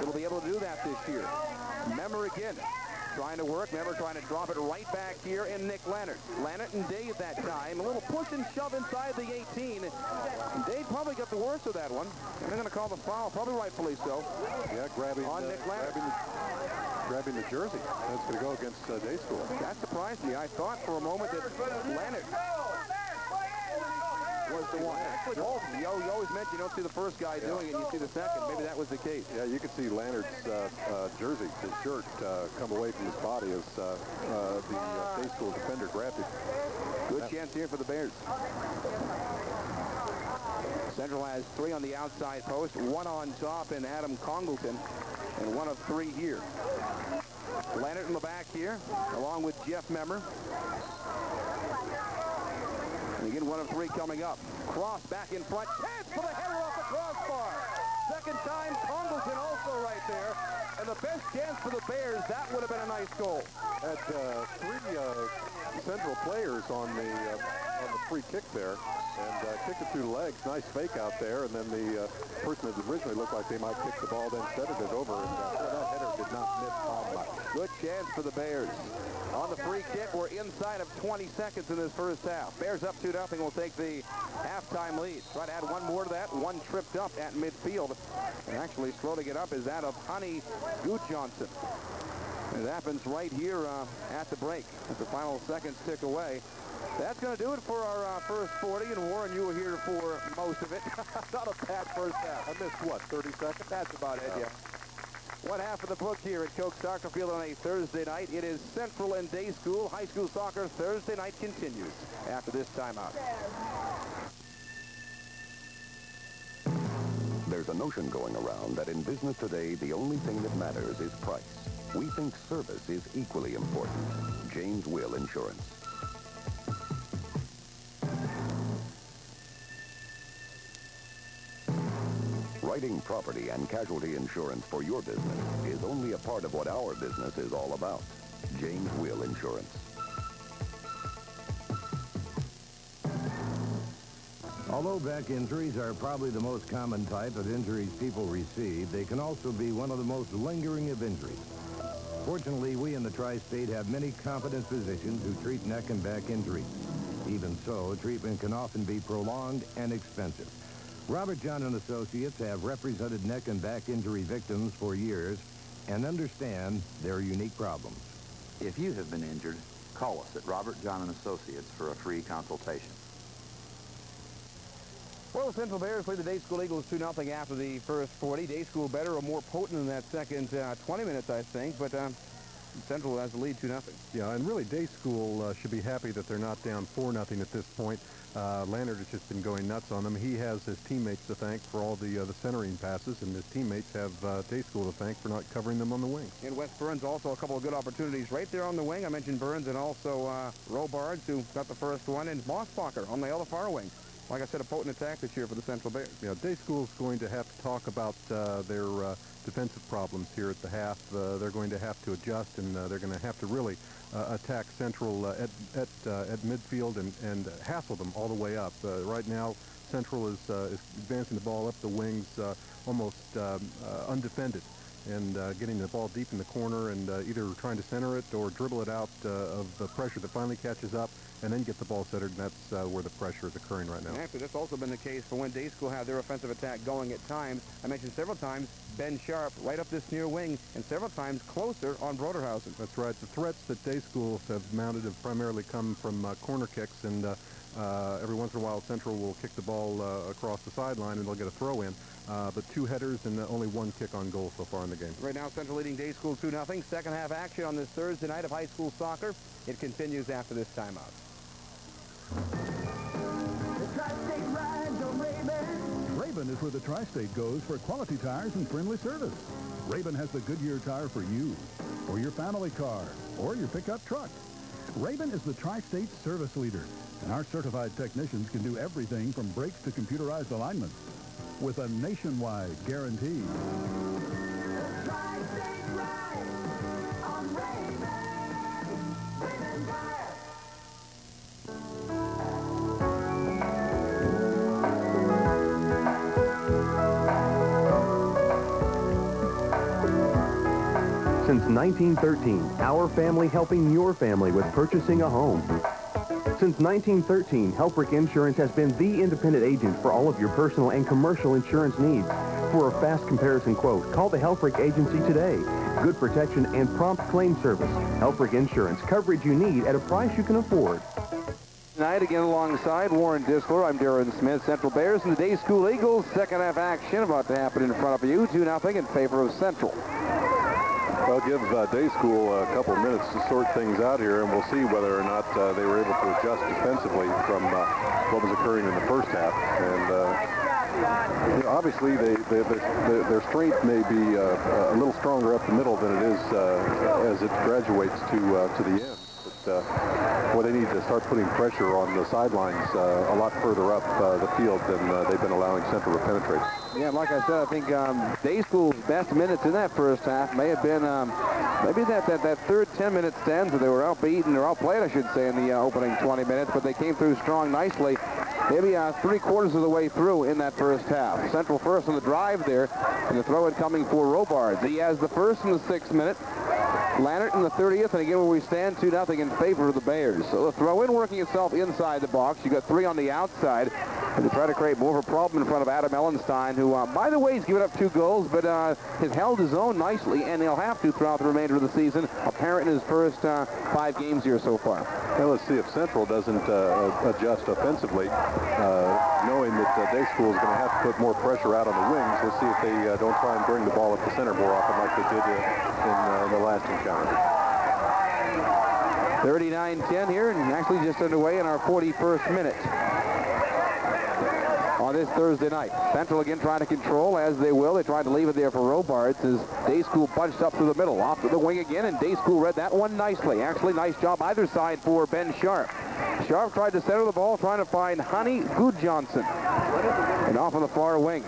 It'll be able to do that this year. Memmer again trying to work. Memmer trying to drop it right back here in Nick Lannert. Lannert and Dave that time. A little push and shove inside the 18. And Dave probably got the worst of that one. They're going to call the foul, probably rightfully so. Yeah, grabbing on Nick Lannert. grabbing the jersey that's going to go against Day School. That surprised me. I thought for a moment that Lennox was the one. Actually, you always meant you don't see the first guy doing it, and you see the second. Maybe that was the case. Yeah, you could see Leonard's jersey, his shirt, come away from his body as the Day School defender grabbed it. Good chance here for the Bears. Central has three on the outside post, one on top in Adam Congleton, and one of three here. Leonard in the back here, along with Jeff Memmer. And again, one of three coming up. Cross back in front, chance for the header off the crossbar. Second time, Congleton also right there. And the best chance for the Bears, that would have been a nice goal. At three Central players on the free kick there, and kicked it through the legs. Nice fake out there, and then the person that originally looked like they might kick the ball, then set it over, and that header did not miss by much. Good chance for the Bears. On the free kick, we're inside of 20 seconds in this first half. Bears up 2-0, will take the halftime lead. Try to add one more to that. One tripped up at midfield, and actually slow to get up is that of Hannes Guðjohnsen. It happens right here at the break, as the final seconds tick away. That's going to do it for our first 40, and Warren, you were here for most of it. Not a bad first half. I missed, what, 30 seconds? That's about it, yeah. One half of the book here at Coke Soccer Field on a Thursday night. It is Central and Day School. High school soccer Thursday night continues after this timeout. There's a notion going around that in business today, the only thing that matters is price. We think service is equally important. James Will Insurance. Writing property and casualty insurance for your business is only a part of what our business is all about. James Will Insurance. Although back injuries are probably the most common type of injuries people receive, they can also be one of the most lingering of injuries. Fortunately, we in the tri-state have many competent physicians who treat neck and back injuries. Even so, treatment can often be prolonged and expensive. Robert John & Associates have represented neck and back injury victims for years and understand their unique problems. If you have been injured, call us at Robert John & Associates for a free consultation. Well, the Central Bears lead the Day School Eagles 2-0 after the first 40. Day School better or more potent in that second 20 minutes, I think, but Central has the lead 2-0. Yeah, and really Day School should be happy that they're not down 4-0 at this point. Leonard has just been going nuts on them. He has his teammates to thank for all the centering passes, and his teammates have Day School to thank for not covering them on the wing. And Wes Burns also a couple of good opportunities right there on the wing. I mentioned Burns and also Robards, who got the first one, and Mossbacher on the other far wing. Like I said, a potent attack this year for the Central Bears. Yeah, Day School's going to have to talk about their defensive problems here at the half. They're going to have to adjust, and they're going to have to really attack Central at midfield and hassle them all the way up. Right now, Central is advancing the ball up the wings almost undefended, and getting the ball deep in the corner and either trying to center it or dribble it out of the pressure that finally catches up and then get the ball centered, and that's where the pressure is occurring right now. And actually, that's also been the case for when Day School had their offensive attack going at times. I mentioned several times Ben Sharp right up this near wing and several times closer on Broderhausen. That's right. The threats that Day School have mounted have primarily come from corner kicks, and every once in a while Central will kick the ball across the sideline and they'll get a throw in. But two headers and only one kick on goal so far in the game. Right now, Central leading Day School 2-0. Second half action on this Thursday night of high school soccer. It continues after this timeout. The Tri-State rides on Raven. Raven is where the Tri-State goes for quality tires and friendly service. Raven has the Goodyear tire for you, or your family car, or your pickup truck. Raven is the Tri-State service leader, and our certified technicians can do everything from brakes to computerized alignment, with a nationwide guarantee. The Tri-State rides on Raven. Raven Tire. Since 1913, our family helping your family with purchasing a home. Since 1913, Helfrich Insurance has been the independent agent for all of your personal and commercial insurance needs. For a fast comparison quote, call the Helfrich Agency today. Good protection and prompt claim service. Helfrich Insurance, coverage you need at a price you can afford. Tonight, again alongside Warren Distler, I'm Darrin Smith. Central Bears and the Day School Eagles. Second half action about to happen in front of you. 2-0 in favor of Central. Well, give Day School a couple minutes to sort things out here, and we'll see whether or not they were able to adjust defensively from what was occurring in the first half. And you know, obviously, their strength may be a little stronger up the middle than it is as it graduates to the end. Well, they need to start putting pressure on the sidelines a lot further up the field than they've been allowing Central to penetrate. Yeah, like I said, I think Day School's best minutes in that first half may have been maybe that third 10-minute stanza. They were outbeaten or outplayed, I should say, in the opening 20 minutes, but they came through strong nicely. Maybe three-quarters of the way through in that first half. Central first on the drive there, and the throw-in coming for Robards. He has the first in the 6th minute. Lannert in the 30th, and again where we stand, 2-0 in favor of the Bears. So the throw-in working itself inside the box. You got three on the outside, and they try to create more of a problem in frfront of Adam Ellenstein, who, by the way, he's given up 2 goals, but has held his own nicely, and he'll have to throughout the remainder of the season, apparent in his first 5 games here so far. Now let's see if Central doesn't adjust offensively, knowing that Day School is going to have to put more pressure out on the wings. Let's see if they don't try and bring the ball up the center more often like they did in the last encounter. 39-10 here, and actually just underway in our 41st minute on this Thursday night. Central again trying to control, as they will. They tried to leave it there for Robards as Day School punched up through the middle. Off to the wing again, and Day School read that one nicely. Actually, nice job either side for Ben Sharp. Sharp tried to center the ball, trying to find Hannes Guðjohnsen. And off on the far wing.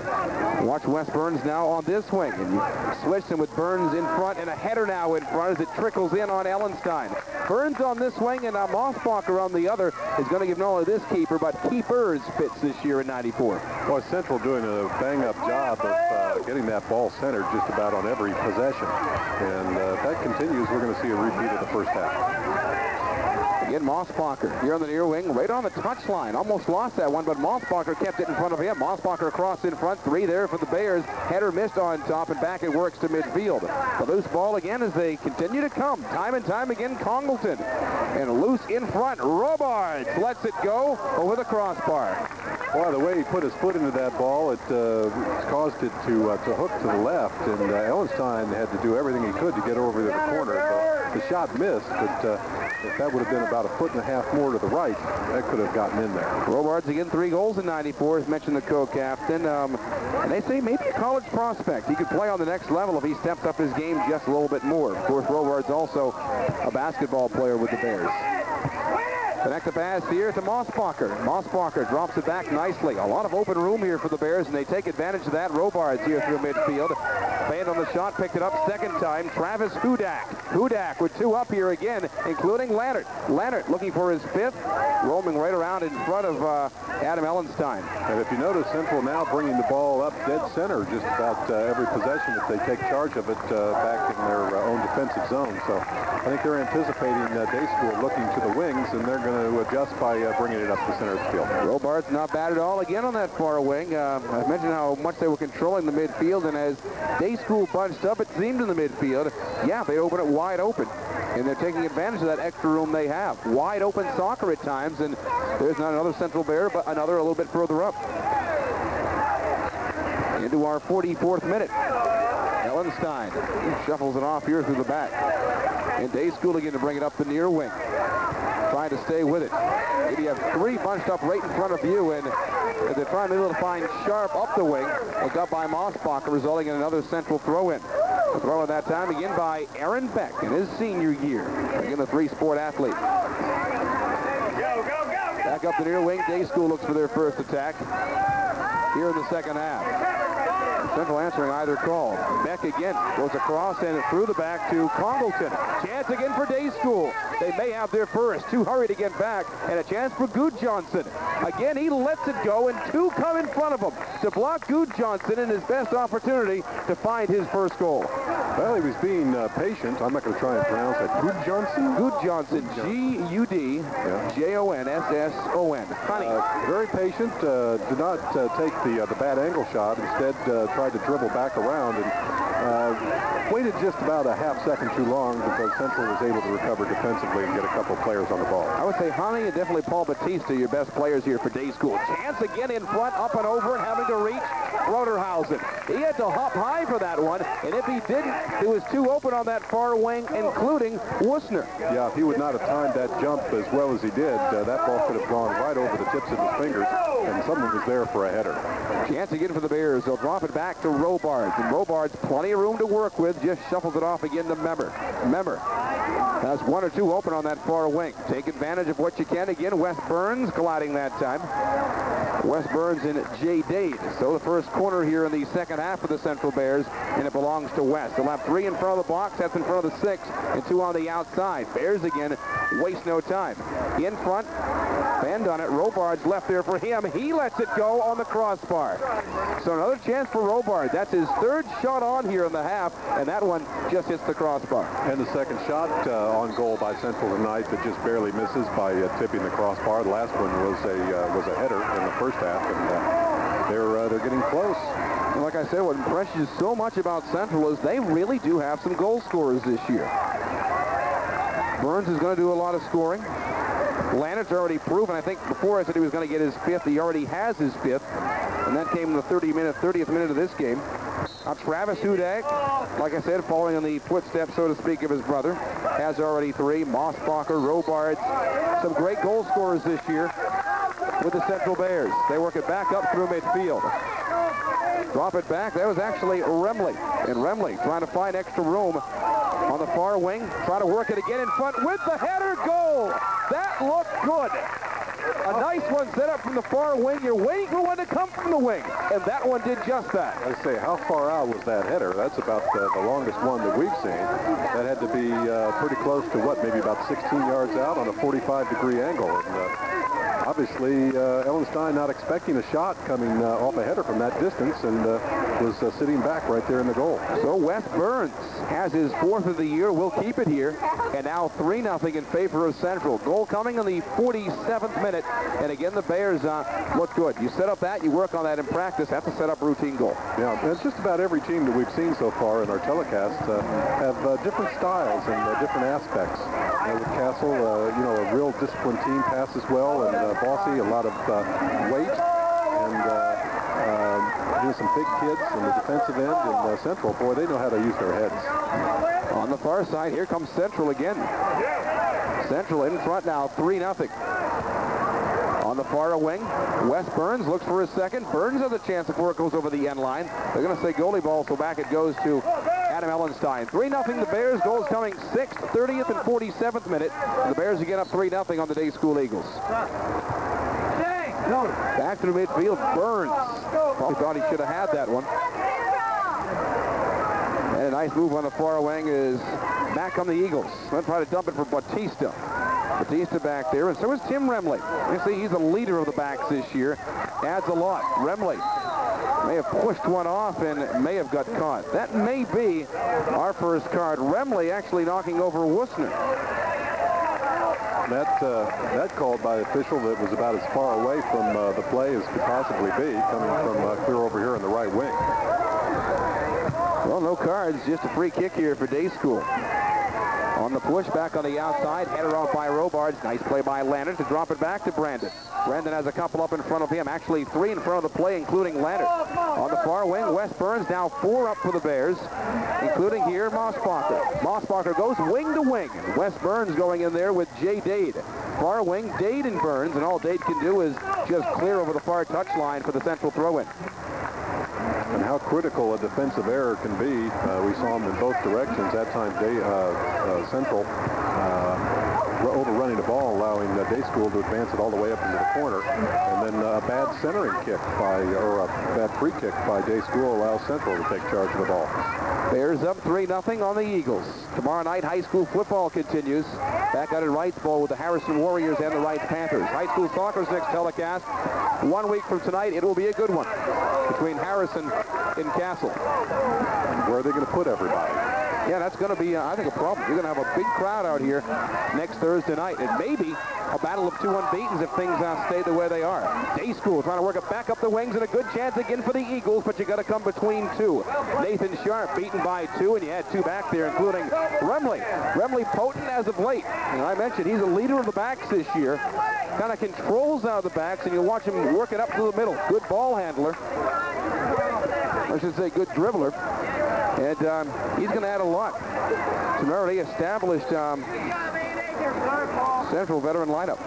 Watch Wes Burns now on this wing. And switched him with Burns in front, and a header now in front as it trickles in on Ellenstein. Burns on this wing, and Mossbacher on the other is going to give not only this keeper, but keepers fits this year in 94. Well, Central doing a bang-up job of getting that ball centered just about on every possession. And if that continues, we're going to see a repeat of the first half. Again, Mossbacher here on the near wing, right on the touchline. Almost lost that one, but Mossbacher kept it in front of him. Mossbacher across in front, 3 there for the Bears. Header missed on top, and back it works to midfield. The loose ball again as they continue to come. Time and time again, Congleton. And loose in front, Robards lets it go over the crossbar. Boy, the way he put his foot into that ball, it caused it to hook to the left, and Ellenstein had to do everything he could to get over to the corner. The shot missed, but if that would have been about a foot and a half more to the right, that could have gotten in there. Robards again, 3 goals in 94, as mentioned, the co-captain. And they say maybe a college prospect. He could play on the next level if he stepped up his game just a little bit more. Of course, Robards also a basketball player with the Bears. Connect the pass here to Mossbacher. Mossbacher drops it back nicely. A lot of open room here for the Bears, and they take advantage of that. Robards here through midfield. Payne on the shot, picked it up second time. Travis Hudak. Hudak with 2 up here again, including Lannert. Lannert looking for his 5th, roaming right around in front of Adam Ellenstein. And if you notice, Central now bringing the ball up dead center just about every possession that they take charge of it back in their own defensive zone. So I think they're anticipating Day School looking to the wings, and they're going to adjust by bringing it up the center of the field. Robards not bad at all again on that far wing. I mentioned how much they were controlling the midfield, and as Day School bunched up, it seemed in the midfield, yeah, they open it wide open, and they're taking advantage of that extra room they have. Wide open soccer at times, and there's not another Central Bear, but another a little bit further up. Into our 44th minute. Ellenstein shuffles it off here through the back. And Day School again to bring it up the near wing. Trying to stay with it. Maybe you have 3 bunched up right in front of you, and they're trying to be able to find Sharp up the wing. Looked up by Mossbacher, resulting in another Central throw-in. The throw in that time again by Aaron Beck in his senior year. Again, the 3-sport athlete. Back up the near wing. Day School looks for their first attack here in the second half. Central answering either call. Beck again goes across and through the back to Congleton. Chance again for Day School. They may have their first. Too hurried to get back, and a chance for Guðjohnsen. Again, he lets it go, and 2 come in front of him to block Guðjohnsen in his best opportunity to find his first goal. Well, he was being patient. I'm not going to try and pronounce that. Guðjohnsen? Guðjohnsen. G-U-D. Yeah. J-O-N-S-S-O-N. Funny. Very patient. Did not take the bad angle shot. Instead, tried to dribble back around and waited just about a half second too long because Central was able to recover defensively and get a couple players on the ball. I would say Hannes and definitely Paul Batista, your best players here for Day School. Chance again in front, up and over, and having to reach Broderhausen. He had to hop high for that one, and if he didn't, it was too open on that far wing, including Wussner. Yeah, if he would not have timed that jump as well as he did, that ball could have gone right over the tips of his fingers, and someone was there for a header. Chance again for the Bears. They'll drop it back to Robards, and Robards plenty of room to work with, just shuffles it off again to Memmer. Memmer has one or two open on that far wing. Take advantage of what you can. Again, Wes Burns colliding that time. Wes Burns and Jay Dade. So the first corner here in the second half of the Central Bears, and it belongs to Wes. They'll have three in front of the box, that's in front of the six, and two on the outside. Bears again, waste no time. In front, bend on it. Robards left there for him. He lets it go on the crossbar. So another chance for Robards. That's his third shot on here in the half, and that one just hits the crossbar. And the second shot on goal by Central tonight that just barely misses by tipping the crossbar. The last one was a header in the first half, and they're getting close. And like I said, what impresses so much about Central is they really do have some goal scorers this year. Burns is going to do a lot of scoring. Lannett's already proven, I think before I said he was going to get his fifth, he already has his fifth, and that came in the 30th minute of this game. Now Travis Hudak, like I said, following in the footsteps, so to speak, of his brother, has already three. Mossbacher, Robards, some great goal scorers this year with the Central Bears. They work it back up through midfield. Drop it back. That was actually Remley. And Remley trying to find extra room on the far wing. Try to work it again in front with the header. Goal! That looked good. A nice one set up from the far wing. You're waiting for one to come from the wing, and that one did just that. I say, how far out was that header? That's about the longest one that we've seen. That had to be pretty close to what, maybe about 16 yards out on a 45-degree angle. And, obviously, Ellenstein not expecting a shot coming off a header from that distance, and was sitting back right there in the goal. So Wes Burns has his fourth of the year. We'll keep it here. And now 3-0 in favor of Central. Goal coming in the 47th minute. And again, the Bears look good. You set up that, you work on that in practice. That's a set-up routine goal. Yeah, it's just about every team that we've seen so far in our telecast have different styles and different aspects. With Castle, you know, a real disciplined team, passes well, and bossy, a lot of weight, and some big kids in the defensive end. And Central, boy, they know how to use their heads. On the far side, here comes Central again. Central in front now, 3-0. On the far wing, Wes Burns looks for his second. Burns has a chance before it goes over the end line. They're going to say goalie ball, so back it goes to Adam Ellenstein. 3-0 the Bears. Goals coming 6th, 30th, and 47th minute. The Bears again up 3-0 on the Day School Eagles. Back through midfield, Burns. Probably thought he should have had that one. And a nice move on the far wing is back on the Eagles. They'll try to dump it for Batista. Batista back there, and so is Tim Remley. You see, he's the leader of the backs this year. Adds a lot. Remley may have pushed one off and may have got caught. That may be our first card. Remley actually knocking over Wussner. That called by the official that was about as far away from the play as could possibly be, coming from clear over here on the right wing. Well, no cards, just a free kick here for Day School. On the push, back on the outside, header off by Robards. Nice play by Lannert to drop it back to Brandon. Brandon has a couple up in front of him, actually three in front of the play, including Lannert. On the far wing, Wes Burns, now four up for the Bears, including here Mossbacher. Mossbacher goes wing to wing. Wes Burns going in there with Jay Dade. Far wing, Dade and Burns, and all Dade can do is just clear over the far touchline for the Central throw-in. And how critical a defensive error can be. We saw them in both directions that time. Central overrunning the ball, allowing Day School to advance it all the way up into the corner. And then a bad centering kick or a bad free kick by Day School allows Central to take charge of the ball. Bears up 3-0 on the Eagles. Tomorrow night, high school football continues. Back out in Wrightsville with the Harrison Warriors and the Wrights Panthers. High school soccer's next telecast. 1 week from tonight, it will be a good one between Harrison and Castle. And where are they going to put everybody? yeah, that's going to be, I think, a problem. You're going to have a big crowd out here next Thursday night. And maybe a battle of two unbeatens if things stay the way they are. Day School trying to work it back up the wings, and a good chance again for the Eagles, but you got to come between two. Nathan Sharp beaten by two, and you had two back there, including Remley. Remley potent as of late. And I mentioned he's a leader of the backs this year. Kind of controls out of the backs, and you watch him work it up through the middle. Good ball handler. I should say good dribbler. And he's going to add a lot. It's an already established Central veteran lineup.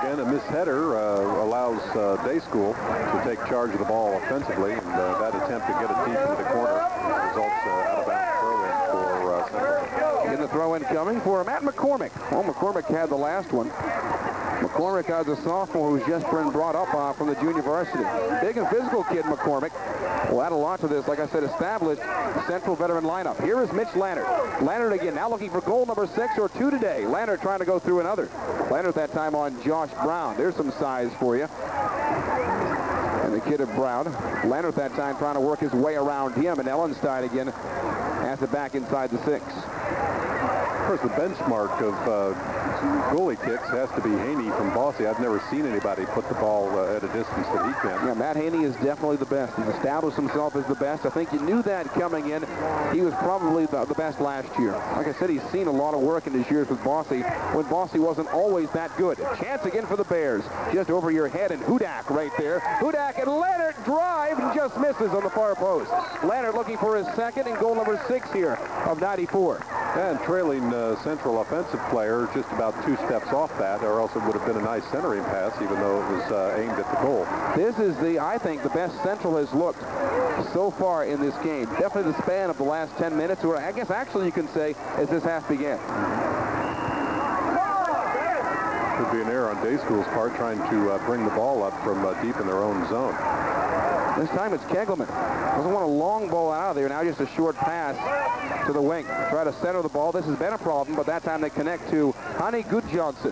Again, a missed header allows Day School to take charge of the ball offensively, and that attempt to get it deep into the corner results out of bounds throw-in for Central. Again, the throw-in coming for Matt McCormick. Well, McCormick had the last one. McCormick is a sophomore who's just been brought up from the junior varsity. Big and physical kid, McCormick. Will add a lot to this, like I said, established Central veteran lineup. Here is Mitch Lannert. Lannert again, now looking for goal number 6 or 2 today. Lannert trying to go through another. Lannert that time on Josh Brown. There's some size for you. And the kid of Brown. Lannert that time trying to work his way around him. And Ellenstein again has it back inside the 6. Of course, the benchmark of goalie kicks has to be Haney from Boise. I've never seen anybody put the ball at a distance that he can. Yeah, Matt Haney is definitely the best. He's established himself as the best. I think you knew that coming in. He was probably the best last year. Like I said, he's seen a lot of work in his years with Boise when Boise wasn't always that good. A chance again for the Bears. Just over your head, and Hudak right there. Hudak and Lannert drive and just misses on the far post. Lannert looking for his second and goal number 6 here of 94. And trailing Central offensive player just about 2 steps off that, or else it would have been a nice centering pass, even though it was aimed at the goal. This is, I think, the best Central has looked so far in this game. Definitely the span of the last 10 minutes, or I guess actually you can say as this half began. Could be an error on Day School's part trying to bring the ball up from deep in their own zone. This time it's Kegelman. Doesn't want a long ball out of there. Now just a short pass to the wing. Try to center the ball. This has been a problem, but that time they connect to Hannes Guðjohnsen.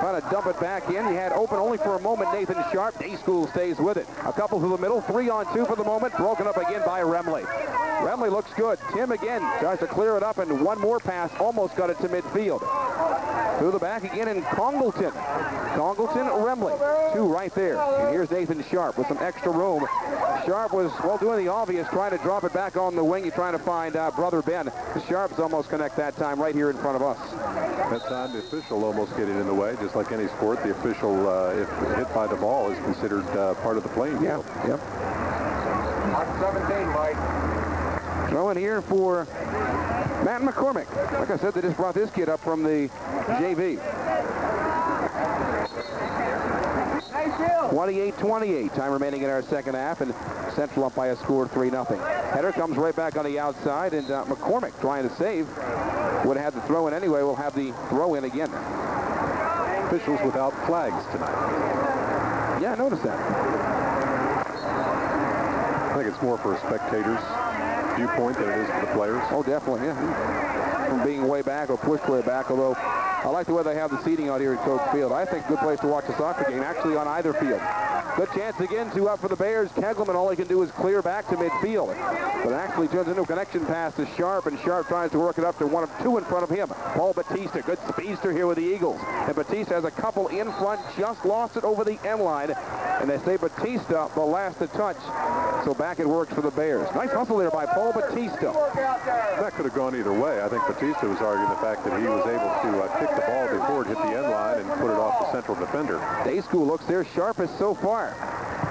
Trying to dump it back in. He had open only for a moment, Nathan Sharp. Day School stays with it. A couple through the middle. 3 on 2 for the moment. Broken up again by Remley. Remley looks good. Tim again tries to clear it up, and one more pass. Almost got it to midfield. Through the back again in Congleton. Congleton, Remley. 2 right there. And here's Nathan Sharp with some extra room. Sharp was, well, doing the obvious, trying to drop it back on the wing. He's trying to find brother Ben. Sharp's almost connect that time right here in front of us. That time the official almost getting in the way. Just like any sport, the official, if hit by the ball, is considered part of the playing field. Yeah, yep. On 17, Mike. Throw in here for Matt McCormick. Like I said, they just brought this kid up from the JV. 28-28, time remaining in our second half, and Central up by a score of 3-0. Header comes right back on the outside, and McCormick trying to save. Would have had the throw in anyway. We'll have the throw in again. Officials without flags tonight. Yeah, I noticed that. I think it's more for a spectator's viewpoint than it is for the players. Oh, definitely, yeah. From being way back or pushed way back, although I like the way they have the seating out here at Coke Field. I think good place to watch a soccer game, actually, on either field. Good chance again, 2 up for the Bears. Kegelman, all he can do is clear back to midfield. But it actually turns into a connection pass to Sharp, and Sharp tries to work it up to 1 of 2 in front of him. Paul Batista, good speedster here with the Eagles. And Batista has a couple in front, just lost it over the end line. And they say Batista, the last to touch. So back it works for the Bears. Nice hustle there by Paul Batista. That could have gone either way. I think Batista was arguing the fact that he was able to kick the ball before it hit the end line and put it off the central defender. Day School looks their sharpest so far.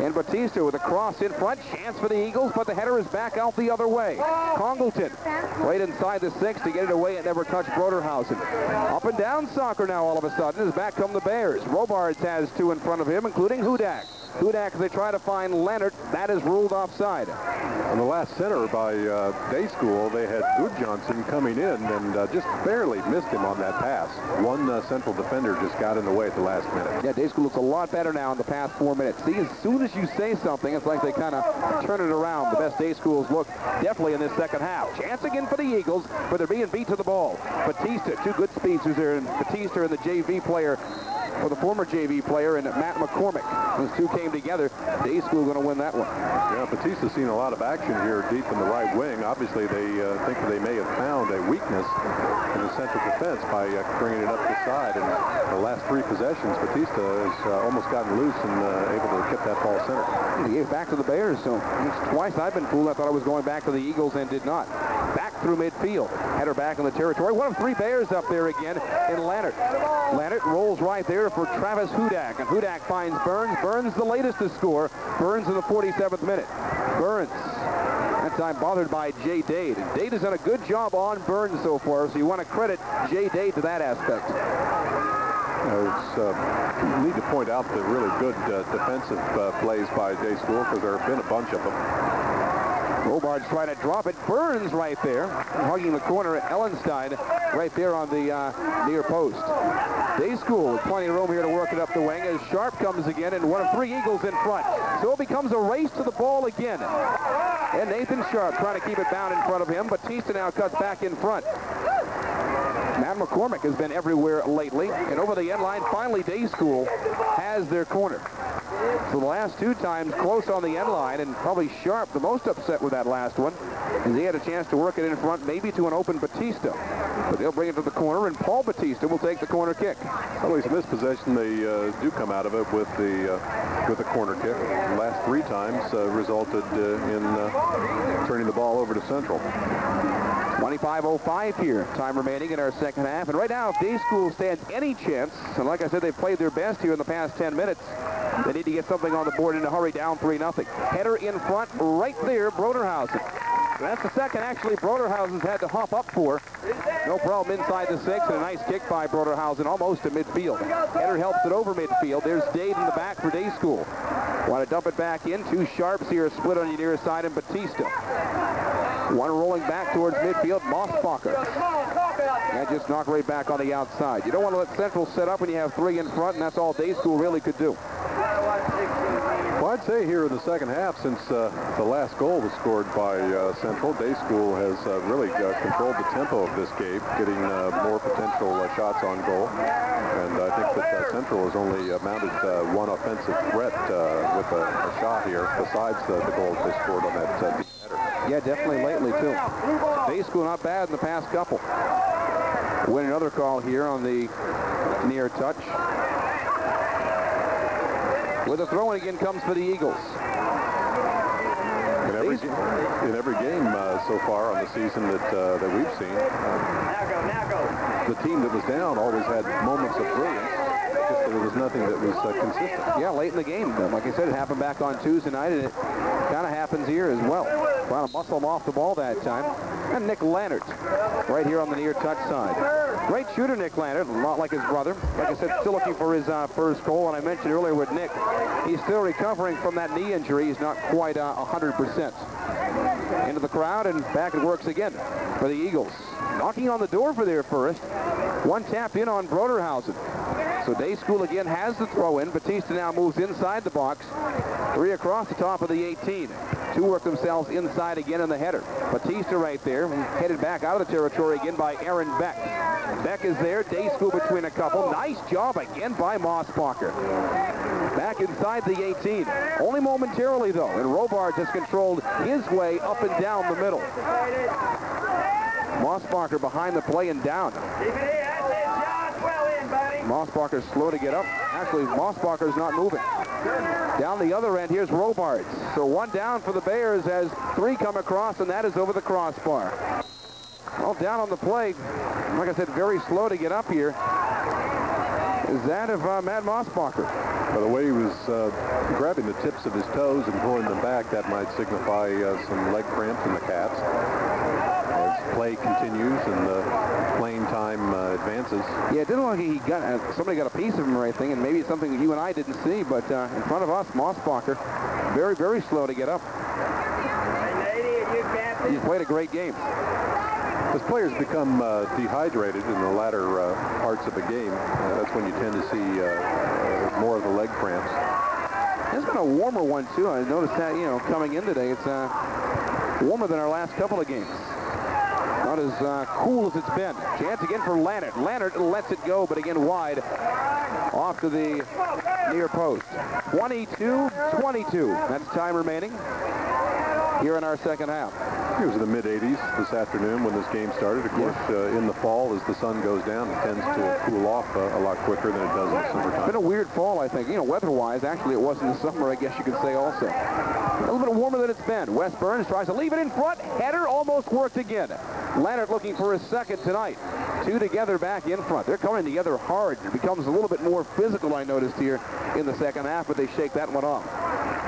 And Batista with a cross in front. Chance for the Eagles, but the header is back out the other way. Congleton right inside the 6 to get it away. It never touched Broderhausen. Up and down soccer now all of a sudden. As back come the Bears. Robards has 2 in front of him, including Hudak. Hudak, they try to find Lannert. That is ruled offside. On the last center by Day School, they had Guðjohnsen coming in and just barely missed him on that pass. One central defender just got in the way at the last minute. Yeah, Day School looks a lot better now in the past 4 minutes. See, as soon as you say something, it's like they kind of turn it around. The best Day School's look definitely in this second half. Chance again for the Eagles, but they're being beat to the ball. Batista, 2 good speeds. Who's there? And Batista and the JV player for the former JV player and Matt McCormick. Those two came together. Day School going to win that one. Yeah, Batista's seen a lot of action here deep in the right wing. Obviously, they think they may have found a weakness in the central defense by bringing it up the side. And the last three possessions, Batista has almost gotten loose and able to get that ball center. He gave back to the Bears, so twice I've been fooled. I thought I was going back to the Eagles and did not. Back through midfield. Header back in the territory. One of three Bears up there again in Lannert. Lannert rolls right there for Travis Hudak, and Hudak finds Burns. Burns the latest to score. Burns in the 47th minute. Burns, that time bothered by Jay Dade. And Dade has done a good job on Burns so far, so you want to credit Jay Dade to that aspect. You need to point out the really good defensive plays by Day School, because there have been a bunch of them. Robards trying to drop it. Burns right there, hugging the corner at Ellenstein, right there on the near post. Day School with plenty of room here to work it up the wing as Sharp comes again, and one of three Eagles in front. So it becomes a race to the ball again. And Nathan Sharp trying to keep it bound in front of him. Batista now cuts back in front. Matt McCormick has been everywhere lately, and over the end line, finally Day School has their corner. So the last two times close on the end line, and probably Sharp the most upset with that last one, as he had a chance to work it in front, maybe to an open Batista. But they'll bring it to the corner, and Paul Batista will take the corner kick. Always in this possession, they do come out of it with the corner kick. The last three times resulted in turning the ball over to Central. 25:05 here, time remaining in our second half. And right now, if Day School stands any chance, and like I said, they've played their best here in the past 10 minutes, they need to get something on the board in a hurry, down 3-0. Header in front, right there, Broderhausen. That's the second, actually, Broderhausen's had to hop up for. No problem inside the six, and a nice kick by Broderhausen, almost to midfield. Header helps it over midfield. There's Dade in the back for Day School. Want to dump it back in. Two Sharps here, split on your near side, and Batista. One rolling back towards midfield, Mossbacher. And just knock right back on the outside. You don't want to let Central set up when you have three in front, and that's all Day School really could do. Well, I'd say here in the second half, since the last goal was scored by Central, Day School has really controlled the tempo of this game, getting more potential shots on goal. And I think that Central has only mounted one offensive threat with a shot here, besides the goal they scored on that deep header. Yeah, definitely lately, too. Day School not bad in the past couple. Win another call here on the near touch. With a throw-in again comes for the Eagles. In every game so far on the season that we've seen, the team that was down always had moments of brilliance. Just that it was nothing that was consistent. Yeah, late in the game. Like I said, it happened back on Tuesday night, and it kind of happens here as well. Trying to muscle him off the ball that time. And Nick Lannert right here on the near touch side. Great shooter, Nick Lannert, a lot like his brother. Like I said, still looking for his first goal. And I mentioned earlier with Nick, he's still recovering from that knee injury. He's not quite 100%. Into the crowd, and back it works again for the Eagles. Knocking on the door for their first. One tapped in on Broderhausen. So Day School again has the throw in. Batista now moves inside the box. Three across the top of the 18. Two work themselves inside again in the header. Batista right there, headed back out of the territory again by Aaron Beck. Beck is there, Day School between a couple. Nice job again by Mossbacher. Back inside the 18. Only momentarily though, and Robards has controlled his way up and down the middle. Mossbacher behind the play and down. Mossbacher's slow to get up. Actually, Mossbacher's not moving. Down the other end, here's Robards. So one down for the Bears as three come across, and that is over the crossbar. Well, down on the play, like I said, very slow to get up here. Is that of Matt Mossbacher? By the way, he was grabbing the tips of his toes and pulling them back. That might signify some leg cramps in the Cats. As play continues and playing time advances. Yeah, it didn't look like he got, somebody got a piece of him or anything, and maybe it's something that you and I didn't see, but in front of us, Mossbacher, very, very slow to get up. He's played a great game. As players become dehydrated in the latter parts of the game, that's when you tend to see more of the leg cramps. It's been a warmer one, too. I noticed that, you know, coming in today, it's warmer than our last couple of games. Not as cool as it's been. Chance again for Lannert. Lannert lets it go, but again wide off to the near post. 22-22. That's time remaining here in our second half. It was in the mid-80s this afternoon when this game started. Of course, in the fall, as the sun goes down, it tends to cool off a lot quicker than it does in the summertime. It's been a weird fall, I think. You know, weather-wise, actually, it was in the summer, I guess you could say also. A little bit warmer than it's been. Wes Burns tries to leave it in front. Header almost worked again. Leonard looking for his second tonight. Two together back in front. They're coming together hard. It becomes a little bit more physical, I noticed, here in the second half, but they shake that one off.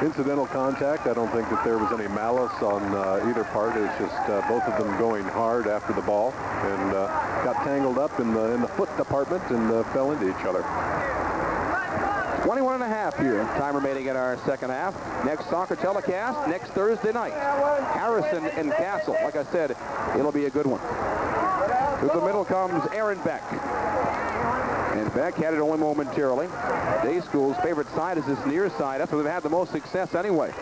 Incidental contact. I don't think that there was any malice on either part. It's just both of them going hard after the ball and got tangled up in the foot department and fell into each other. 21 and a half here. Time remaining in our second half. Next soccer telecast next Thursday night. Harrison and Castle. Like I said, it'll be a good one. Through the middle comes Aaron Beck. And Beck had it only momentarily. Day School's favorite side is this near side. That's where they've had the most success anyway.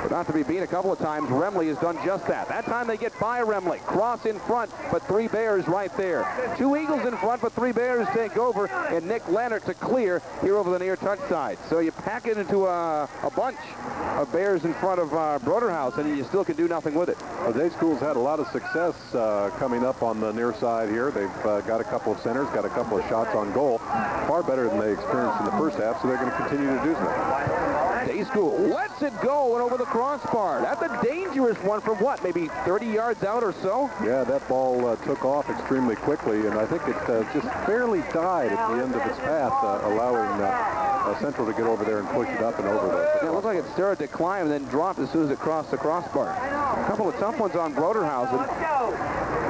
But not to be beat a couple of times, Remley has done just that. That time they get by Remley. Cross in front, but three Bears right there. Two Eagles in front, but three Bears take over. And Nick Lannert to clear here over the near touch side. So you pack it into a bunch of Bears in front of Broderhouse, and you still can do nothing with it. Well, Day School's had a lot of success coming up on the near side here. They've got a couple of centers, got a couple of shots on goal. Far better than they experienced in the first half, so they're going to continue to do so. Day School lets it go and over the crossbar. That's a dangerous one from what, maybe 30 yards out or so? Yeah, that ball took off extremely quickly, and I think it just barely died at the end of its path, allowing Central to get over there and push it up and over there. Yeah, it looked like it started to climb and then dropped as soon as it crossed the crossbar. A couple of tough ones on Broderhausen.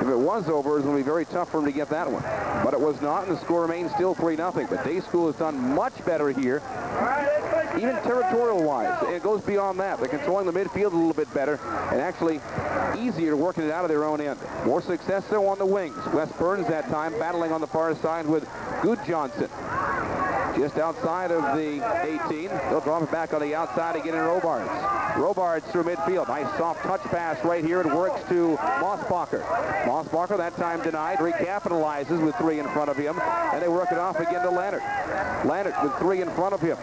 If it was over, it was going to be very tough for him to get that one. But it was not, and the score remains still 3-0. But Day School has done much better here. Even territorial-wise, it goes beyond that. They're controlling the midfield a little bit better and actually easier working it out of their own end. More success, though, on the wings. Wes Burns that time battling on the far side with Guðjohnsen. Just outside of the 18. They'll drop it back on the outside again in Robards. Robards through midfield. Nice soft touch pass right here. It works to Mossbacher. Mossbacher that time denied. Recapitalizes with three in front of him. And they work it off again to Lannert. Lannert with three in front of him.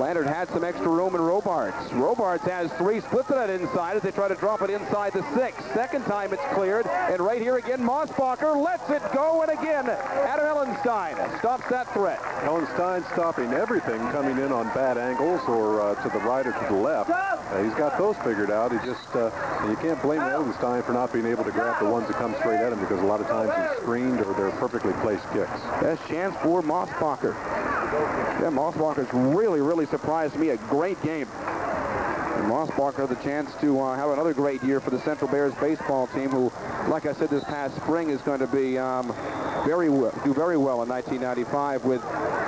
Lannert had some extra room in Robards. Robards has three, splits it inside as they try to drop it inside the six. Second time it's cleared, and right here again, Mossbacher lets it go, and again, Adam Ellenstein stops that threat. Ellenstein stopping everything coming in on bad angles or to the right or to the left. He's got those figured out. He just, you can't blame Ellenstein for not being able to grab the ones that come straight at him because a lot of times he's screened or they're perfectly placed kicks. Best chance for Mossbacher. Yeah, Mossbacher's really surprised me. A great game. And Mossbacher the chance to have another great year for the Central Bears baseball team, who, like I said, this past spring is going to be do very well in 1995 with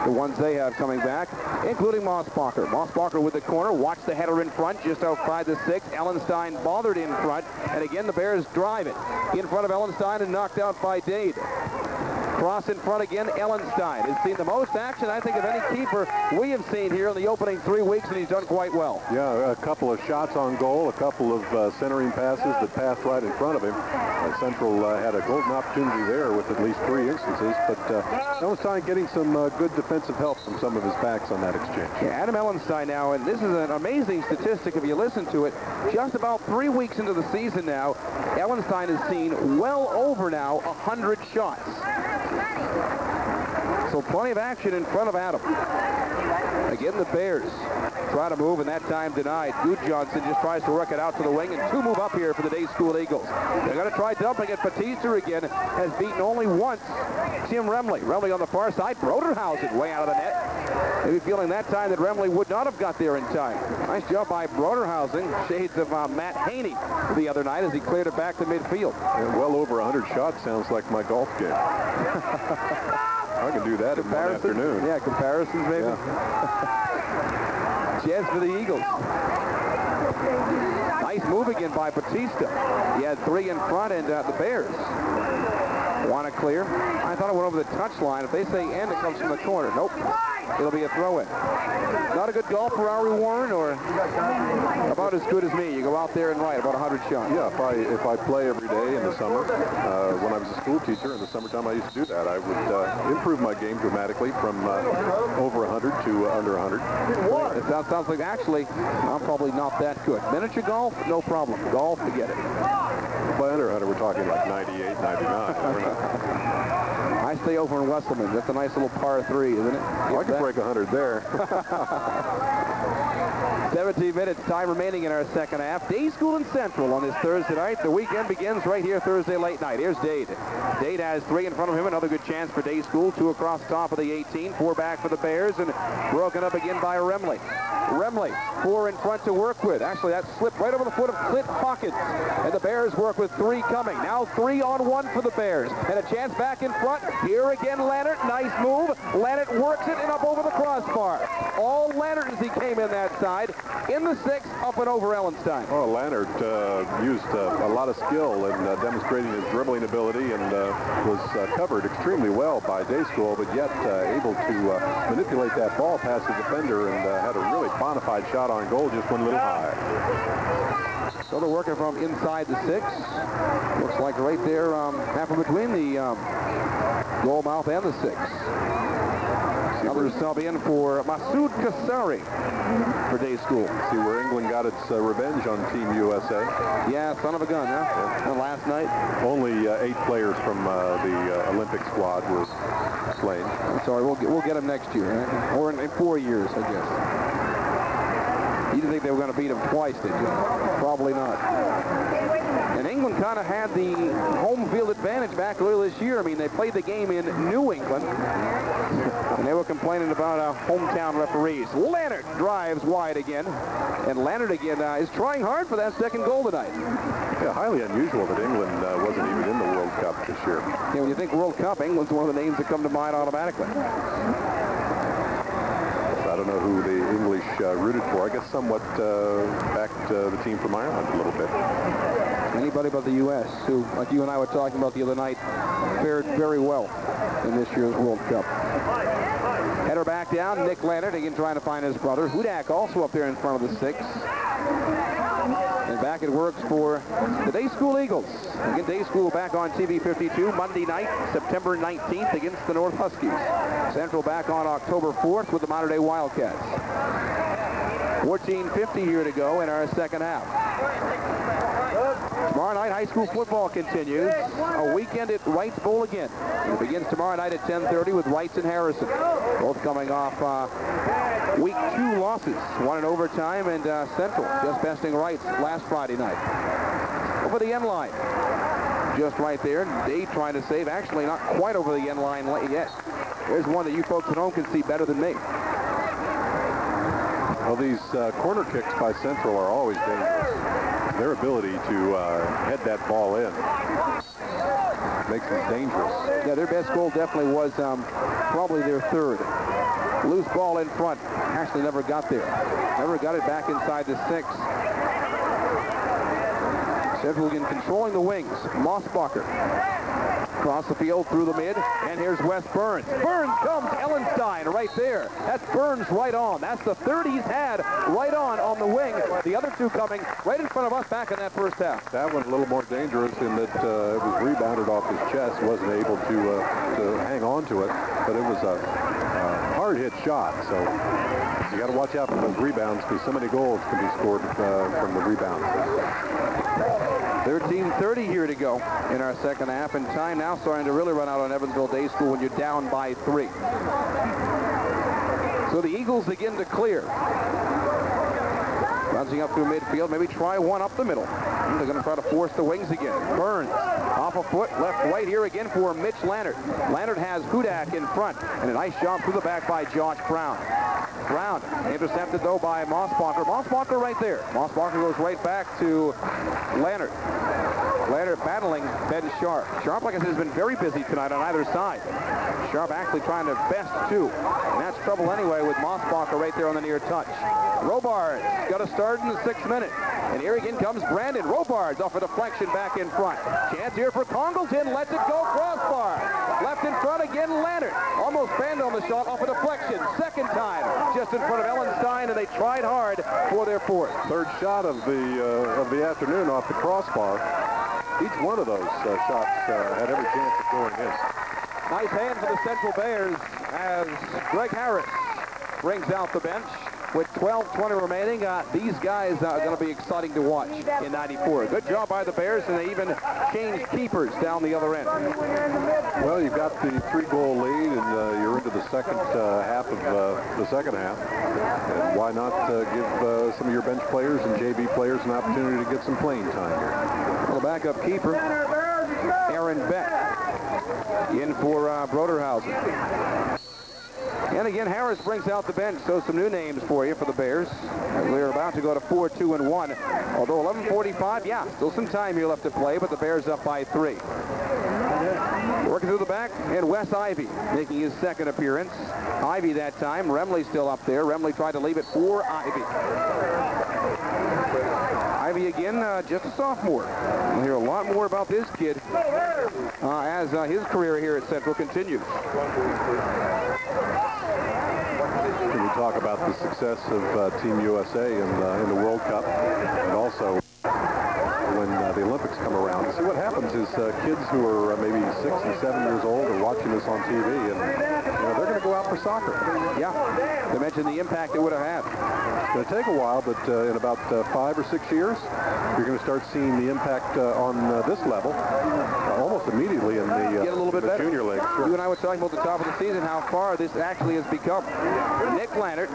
the ones they have coming back, including Mossbacher. Mossbacher with the corner, watch the header in front, just outside the six. Ellenstein bothered in front, and again the Bears drive it in front of Ellenstein and knocked out by Dade. Cross in front again, Ellenstein has seen the most action, I think, of any keeper we have seen here in the opening 3 weeks, and he's done quite well. Yeah, a couple of shots on goal, a couple of centering passes that passed right in front of him. Central had a golden opportunity there with at least three instances, but Ellenstein getting some good defensive help from some of his backs on that exchange. Yeah, Adam Ellenstein now, and this is an amazing statistic if you listen to it, just about 3 weeks into the season now, Ellenstein has seen well over now 100 shots. So plenty of action in front of Adam. Again, the Bears try to move, and that time denied. Guðjohnsen just tries to work it out to the wing, and two move up here for the Day School Eagles. They're going to try dumping it. Batista again has beaten only once Tim Remley. Remley on the far side. Broderhausen way out of the net. Maybe feeling that time that Remley would not have got there in time. Nice job by Broderhausen. Shades of Matt Haney the other night as he cleared it back to midfield. And well over 100 shots sounds like my golf game. I can do that in one afternoon. Yeah, comparisons maybe. Yeah. Chance for the Eagles. Nice move again by Batista. He had three in front, and the Bears want to clear. I thought it went over the touchline. If they say end, it comes from the corner. Nope. It'll be a throw-in. No, Not a good golfer, are we, Warren, or about as good as me? You go out there and write about 100 shots. Yeah, if I play every day in the summer, when I was a school teacher in the summertime, I used to do that. I would improve my game dramatically from over 100 to under 100. What? It sounds like, actually, I'm probably not that good. Miniature golf, no problem. Golf, forget it. By under 100, we're talking like 98, 99. We're not. I stay over in Wesselman. That's a nice little par three, isn't it? Well, I could break 100 there. 17 minutes, time remaining in our second half. Day School in Central on this Thursday night. The weekend begins right here Thursday late night. Here's Dade. Dade has three in front of him. Another good chance for Day School. Two across top of the 18. Four back for the Bears, and broken up again by Remley. Remley, four in front to work with. Actually, that slipped right over the foot of Clint Pockets. And the Bears work with three coming. Now 3-on-1 for the Bears. And a chance back in front. Here again, Lannert. Nice move. Lannert works it and up over the crossbar. All Lannert as he came in that side. In the sixth, up and over Ellenstein. Well, Lannert used a lot of skill in demonstrating his dribbling ability, and was covered extremely well by Day School, but yet able to manipulate that ball past the defender, and had a really bonafide shot on goal, just one little high. So they're working from inside the six. Looks like right there, halfway between the goal mouth and the six. Another sub in for Masoud Kasari for Day School. See where England got its revenge on Team USA. Yeah, son of a gun, huh? Yeah. And last night? Only 8 players from the Olympic squad were slain. I'm sorry, we'll get them next year, right? Or in 4 years, I guess. You didn't think they were going to beat them twice, did you? Probably not. And England kind of had the home field advantage back earlier this year. I mean, they played the game in New England, and they were complaining about hometown referees. Lannert drives wide again, and Lannert again is trying hard for that second goal tonight. Yeah, highly unusual that England wasn't even in the World Cup this year. Yeah, when you think World Cup, England's one of the names that come to mind automatically. I don't know who the English rooted for. I guess somewhat backed the team from Ireland a little bit. Anybody but the U.S., who, like you and I were talking about the other night, fared very well in this year's World Cup. Header back down. Nick Lannert again trying to find his brother. Hudak also up there in front of the six. And back it works for the Day School Eagles. Again, Day School back on TV 52 Monday night, September 19th against the North Huskies. Central back on October 4th with the modern day Wildcats. 14:50 here to go in our second half. Tomorrow night, high school football continues. A weekend at Wright's Bowl again. It begins tomorrow night at 10:30 with Wrights and Harrison. Both coming off Week 2 losses, one in overtime, and Central just besting Wrights last Friday night. Over the end line, just right there. Dade trying to save, actually not quite over the end line yet. There's one that you folks at home can see better than me. Well, these corner kicks by Central are always dangerous. Their ability to head that ball in makes them dangerous. Yeah, their best goal definitely was probably their third. Loose ball in front. Actually never got there. Never got it back inside the six. Central again controlling the wings. Mossbacher. Across the field through the mid. And here's Wes Burns. Burns comes. Ellenstein right there. That's Burns right on. That's the third he's had right on the wing. The other two coming right in front of us back in that first half. That one a little more dangerous in that it was rebounded off his chest. Wasn't able to hang on to it. But it was a hard-hit shot, so you got to watch out for those rebounds because so many goals can be scored from the rebound. 13:30 here to go in our second half, and time now starting to really run out on Evansville Day School when you're down by 3. So the Eagles begin to clear. Bouncing up through midfield, maybe try one up the middle. They're going to try to force the wings again. Burns off a foot, left right here again for Mitch Lannert. Lannert has Hudak in front, and a nice shot through the back by Josh Brown. Brown intercepted though by Mossbacher. Mossbacher right there. Mossbacher goes right back to Lannert. Lannert battling Ben Sharp. Sharp, like I said, has been very busy tonight on either side. Sharp actually trying to best two, and that's trouble anyway with Mossbacher right there on the near touch. Robards got a start in the 6th minute. And here again comes Brandon Robards off a deflection back in front. Chance here for Congleton, lets it go crossbar. Left in front again, Leonard. Almost banned on the shot off a deflection. Second time, just in front of Ellenstein, and they tried hard for their fourth. Third shot of the afternoon off the crossbar. Each one of those shots had every chance of going in. Nice hand for the Central Bears as Greg Harris brings out the bench. With 12:20 remaining, these guys are going to be exciting to watch in 94. Good job by the Bears, and they even changed keepers down the other end. Well, you've got the three-goal lead, and you're into the second half of the second half. And why not give some of your bench players and JV players an opportunity to get some playing time here? Well, the backup keeper, Aaron Beck, in for Broderhausen. And again, Harris brings out the bench, so some new names for you for the Bears. We're about to go to 4-2-1. Although 11:45, yeah, still some time here left to play, but the Bears up by 3. Working through the back, and Wes Ivey making his second appearance. Ivey that time, Remley still up there. Remley tried to leave it for Ivey. Ivey again, just a sophomore. We'll hear a lot more about this kid as his career here at Central continues. We talk about the success of Team USA in the World Cup, and also when the Olympics come around. See, what happens is kids who are maybe 6 and 7 years old are watching this on TV, and they're going to go out for soccer. Yeah, they mentioned the impact it would have had. It's going to take a while, but in about 5 or 6 years, you're going to start seeing the impact on this level almost immediately in the, get a little bit the better. Junior league. Sure. You and I were talking about the top of the season, how far this actually has become. Nick Lannert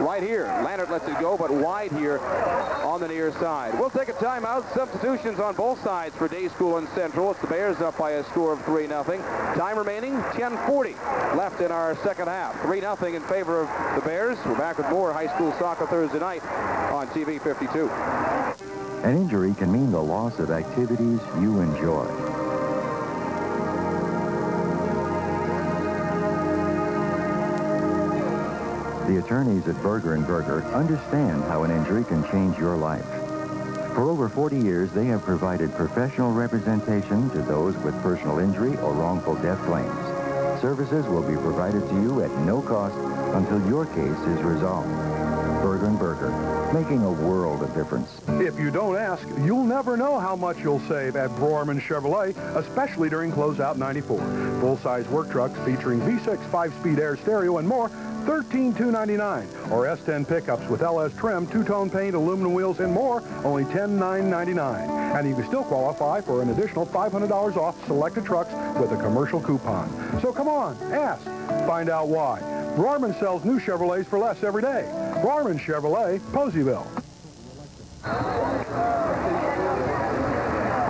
right here. Lannert lets it go, but wide here on the near side. We'll take a timeout. Substitutions on both sides for Day School and Central. It's the Bears up by a score of 3-0. Time remaining, 10:40 left in our second half. 3-0 in favor of the Bears. We're back with more high school soccer Thursday night on TV 52. An injury can mean the loss of activities you enjoy. The attorneys at Berger & Berger understand how an injury can change your life. For over 40 years, they have provided professional representation to those with personal injury or wrongful death claims. Services will be provided to you at no cost until your case is resolved. Berger & Berger, making a world of difference. If you don't ask, you'll never know how much you'll save at Broerman Chevrolet, especially during Closeout 94. Full-size work trucks featuring V6 5-speed air stereo and more, $13,299, or S10 pickups with LS trim, two-tone paint, aluminum wheels, and more, only $10,999. And you can still qualify for an additional $500 off selected trucks with a commercial coupon. So come on, ask, find out why. Broerman sells new Chevrolets for less every day. Broerman Chevrolet, Poseyville.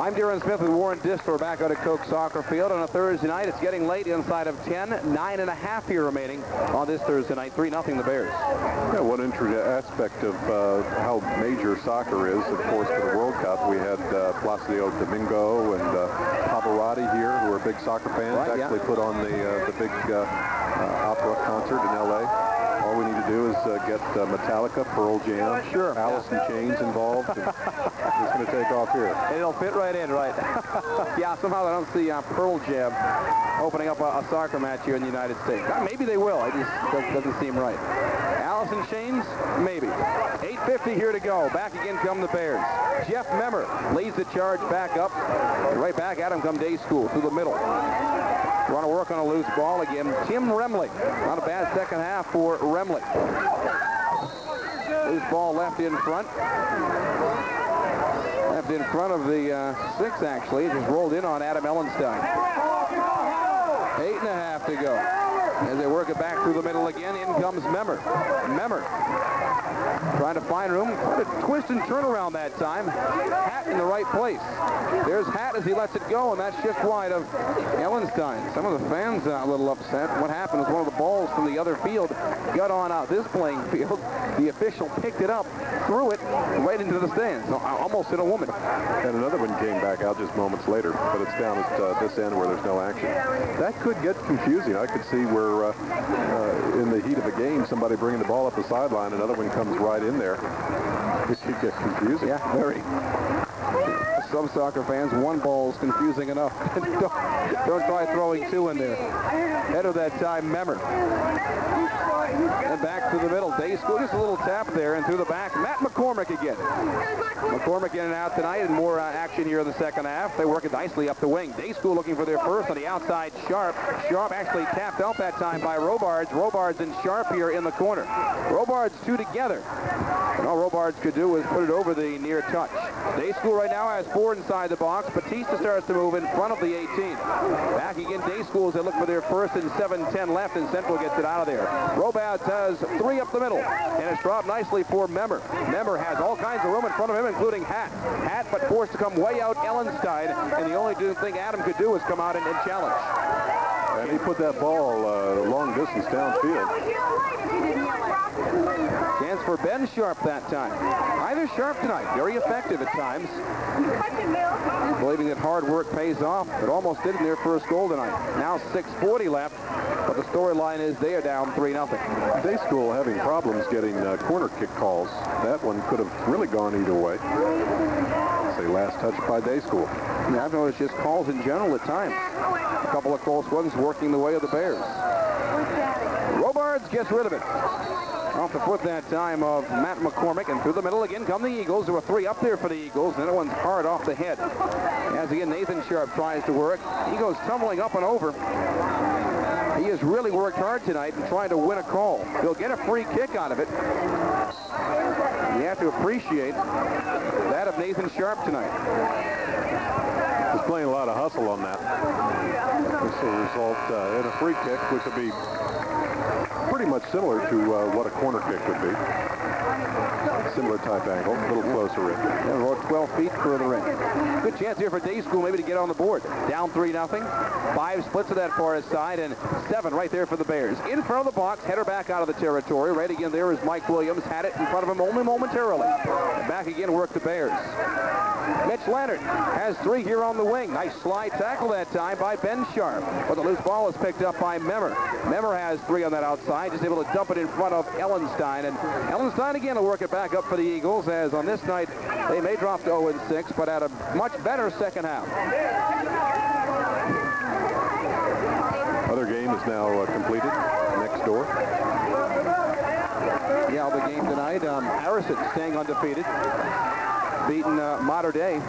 I'm Darrin Smith with Warren Distler back out at Coke Soccer Field on a Thursday night. It's getting late inside of 10, 9.5 here remaining on this Thursday night. 3-0 the Bears. Yeah, one interesting aspect of how major soccer is, of course, for the World Cup. We had Plácido Domingo and Pavarotti here, who are big soccer fans, right, actually put on the big opera concert in L.A. All we need to do is get Metallica, Pearl Jam, sure, Alice in Chains involved. And it's going to take off here. It'll fit right in, right? Yeah, somehow I don't see Pearl Jam opening up a soccer match here in the United States. Maybe they will. It just doesn't seem right. Alice in Chains, maybe. 8:50 here to go. Back again come the Bears. Jeff Memmer leads the charge back up. And right back at him come Day School through the middle. Want to work on a loose ball again. Tim Remley. Not a bad second half for Remley. Loose ball left in front. Left in front of the 6, actually. It just rolled in on Adam Ellenstein. 8.5 to go. As they work it back through the middle again, in comes Memmer. Memmer trying to find room. What a twist and turn around that time. Hat in the right place. There's Hat as he lets it go, and that's just wide of Ellenstein. Some of the fans are a little upset. What happened was one of the balls from the other field got on out this playing field. The official picked it up, threw it right into the stands. Almost hit a woman. And another one came back out just moments later, but it's down at this end where there's no action. That could get confusing. I could see where in the heat of a game, somebody bringing the ball up the sideline, another one comes right in there. It could get confusing. Yeah, very. Some soccer fans, one ball is confusing enough. don't try throwing two in there. Head of that time, Memmer. And back to the middle. Day School, just a little tap there and through the back. Matt McCormick again. McCormick in and out tonight, and more action here in the second half. They work it nicely up the wing. Day School looking for their first on the outside. Sharp. Sharp actually tapped out that time by Robards. Robards and Sharp here in the corner. Robards two together. And all Robards could do was put it over the near touch. Day School right now has four inside the box. Batista starts to move in front of the 18. Back again, Day School as they look for their first and 7:10 left, and Central gets it out of there. Robards has three up the middle, and it's dropped nicely for Memmer. Memmer has all kinds of room in front of him, including Hatt. Hatt, but forced to come way out Ellenstein, and the only thing Adam could do was come out and challenge. And he put that ball a long distance downfield. Chance for Ben Sharp that time. Either Sharp tonight, very effective at times. Believing that hard work pays off, but almost didn't their first goal tonight. Now 6:40 left, but the storyline is they are down 3-0. Day School having problems getting corner kick calls. That one could have really gone either way. Say last touch by Day School. I mean, I've noticed just calls in general at times. A couple of close ones working the way of the Bears. Robards gets rid of it. Off the foot that time of Matt McCormick, and through the middle again come the Eagles. There were three up there for the Eagles, and that one's hard off the head. As again, Nathan Sharp tries to work. He goes tumbling up and over. He has really worked hard tonight and trying to win a call. He'll get a free kick out of it. You have to appreciate that of Nathan Sharp tonight. He's playing a lot of hustle on that. This will result in a free kick, which will be pretty much similar to what a corner kick would be. Similar type angle, a little closer in. And about 12 feet further in. Good chance here for Day School maybe to get on the board. Down 3-0. Five splits to that far side, and seven right there for the Bears. In front of the box, header back out of the territory. Right again there is Mike Williams. Had it in front of him only momentarily. And back again work the Bears. Mitch Leonard has three here on the wing. Nice slide tackle that time by Ben Sharp. But the loose ball is picked up by Memmer. Memmer has three on that outside. Just able to dump it in front of Ellenstein. And Ellenstein again will work it back up for the Eagles, as on this night they may drop to 0-6, but had a much better second half. Other game is now completed next door. Yeah, of the game tonight, Harrison staying undefeated. Beaten Mater Dei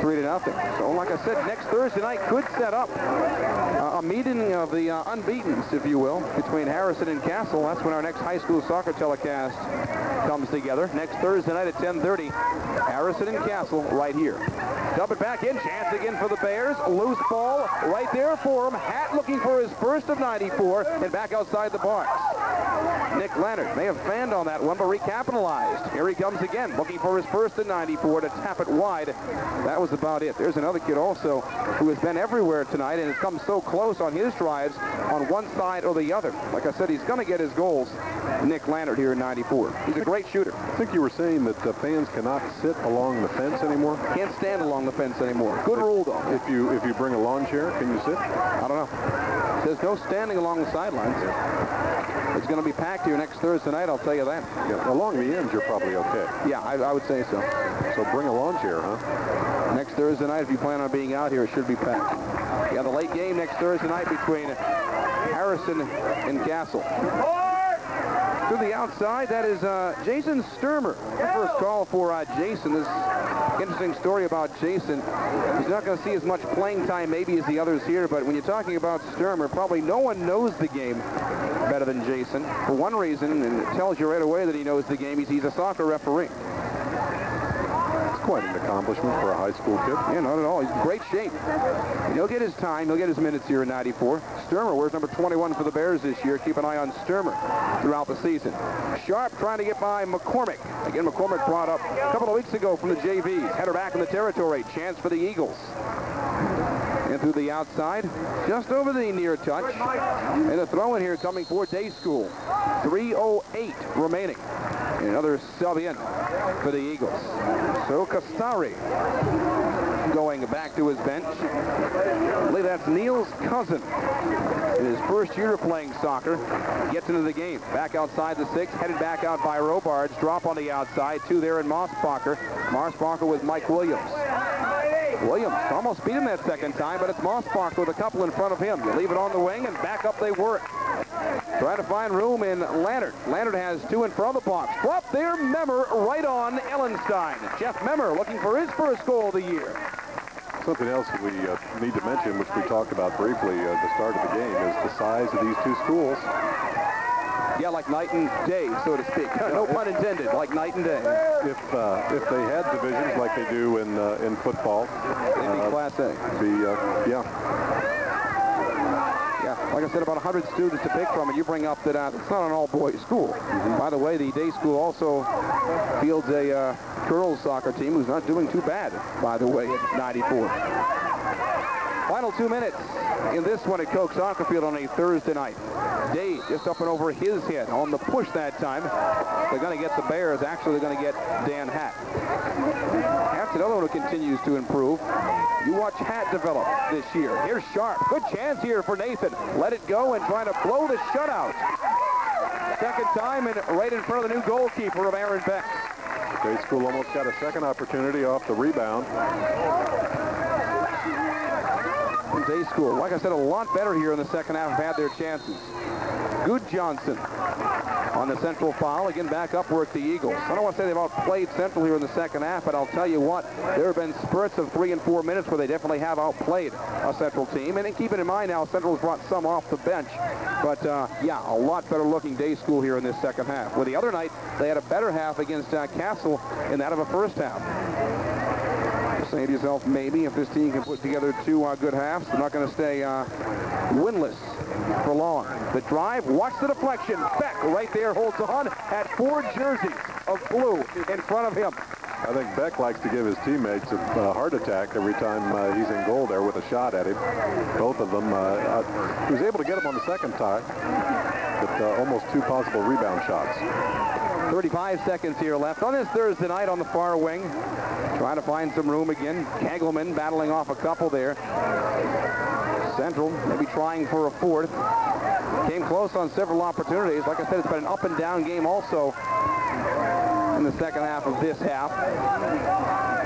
3-0. So like I said, next Thursday night could set up a meeting of the unbeatens, if you will, between Harrison and Castle. That's when our next high school soccer telecast comes together. Next Thursday night at 10:30, Harrison and Castle right here. Dump it back in, chance again for the Bears. Loose ball right there for him. Hatt looking for his first of 94, and back outside the box. Nick Leonard may have fanned on that one, but recapitalized. Here he comes again, looking for his first of 94 to tap it wide. That was about it. There's another kid also who has been everywhere tonight and has come so close on his drives on one side or the other. Like I said, he's going to get his goals. Nick Leonard here in 94. He's a great shooter. I think you were saying that the fans cannot sit along the fence anymore. Can't stand along the fence anymore. Good rule, though. If you bring a lawn chair, can you sit? I don't know. There's no standing along the sidelines. Yeah. It's going to be packed here next Thursday night, I'll tell you that. Yeah, along the ends, you're probably okay. Yeah, I would say so. So bring a lawn chair, huh? Next Thursday night, if you plan on being out here, it should be packed. Yeah, the late game next Thursday night between Harrison and Castle. To the outside, that is Jason Sturmer. First call for Jason. This interesting story about Jason. He's not going to see as much playing time maybe as the others here, but when you're talking about Sturmer, probably no one knows the game better than Jason. For one reason, and it tells you right away that he knows the game, he's a soccer referee. It's quite an accomplishment for a high school kid. Yeah, not at all. He's in great shape. And he'll get his time. He'll get his minutes here in 94. Sturmer wears number 21 for the Bears this year. Keep an eye on Sturmer throughout the season. Sharp trying to get by McCormick. Again, McCormick brought up a couple of weeks ago from the JVs. Header back in the territory. Chance for the Eagles. And through the outside, just over the near touch. And a throw in here coming for Day School. 3:08 remaining. And another sub in for the Eagles. So Kasari. going back to his bench. I believe that's Neil's cousin. In his first year of playing soccer, gets into the game. Back outside the six, headed back out by Robards. Drop on the outside. Two there in Mossbacher. Mossbacher with Mike Williams. Williams almost beat him that second time, but it's Mossbacher with a couple in front of him. You leave it on the wing, and back up they work. Trying to find room in Lannert. Lannert has two in front of the box. Drop there, Memmer right on Ellenstein. Jeff Memmer looking for his first goal of the year. Something else that we need to mention, which we talked about briefly at the start of the game, is the size of these two schools. Yeah, like night and day, so to speak. No pun intended, like night and day. If they had divisions like they do in football, they'd be Class A. Like I said, about 100 students to pick from, and you bring up that it's not an all-boys school. Mm-hmm. By the way, the day school also fields a girls soccer team who's not doing too bad, by the way, at 94. Final 2 minutes in this one at Coke Soccer Field on a Thursday night. Day just up and over his head on the push that time. They're going to get the Bears. Actually, they're going to get Dan Hatt. Hatt's another one who continues to improve. You watch Hatt develop this year. Here's Sharp. Good chance here for Nathan. Let it go and trying to blow the shutout. Second time and right in front of the new goalkeeper of Aaron Beck. Day school almost got a second opportunity off the rebound. Day school, like I said, a lot better here in the second half, have had their chances. Guðjohnsen on the Central foul. Again, back up work the Eagles. I don't want to say they've outplayed Central here in the second half, but I'll tell you what, there have been spurts of 3 and 4 minutes where they definitely have outplayed a Central team. And keep it in mind now, Central's brought some off the bench. But, yeah, a lot better looking day school here in this second half. Where the other night, they had a better half against Castle in that of a first half. Saying to yourself, maybe if this team can put together two good halves, they're not going to stay winless for long. The drive, watch the deflection. Beck right there holds on, had 4 jerseys of blue in front of him. I think Beck likes to give his teammates a heart attack every time he's in goal there with a shot at him. Both of them, he was able to get him on the second tie, but almost 2 possible rebound shots. 35 seconds here left on this Thursday night on the far wing. Trying to find some room again. Kagelman battling off a couple there. Central maybe trying for a fourth. Came close on several opportunities. Like I said, it's been an up and down game also in the second half of this half.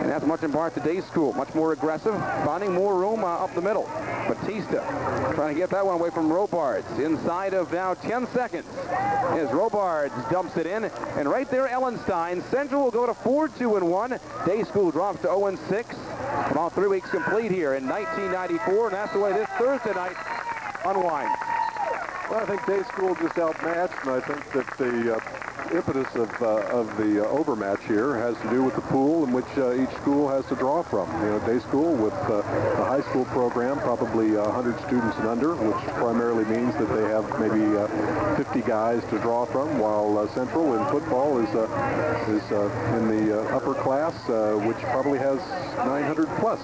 And that's much in part to day school. Much more aggressive, finding more room up the middle. Batista trying to get that one away from Robards. Inside of now 10 seconds as Robards dumps it in. And right there, Ellenstein. Central will go to 4-2-1. Day school drops to 0-6. About 3 weeks complete here in 1994. And that's the way this Thursday night unwinds. Well, I think day school just outmatched. And I think that the impetus of the overmatch here has to do with the pool in which each school has to draw from. You know, day school with the high school program, probably 100 students and under, which primarily means that they have maybe 50 guys to draw from, while Central in football is in the upper class, which probably has 900 plus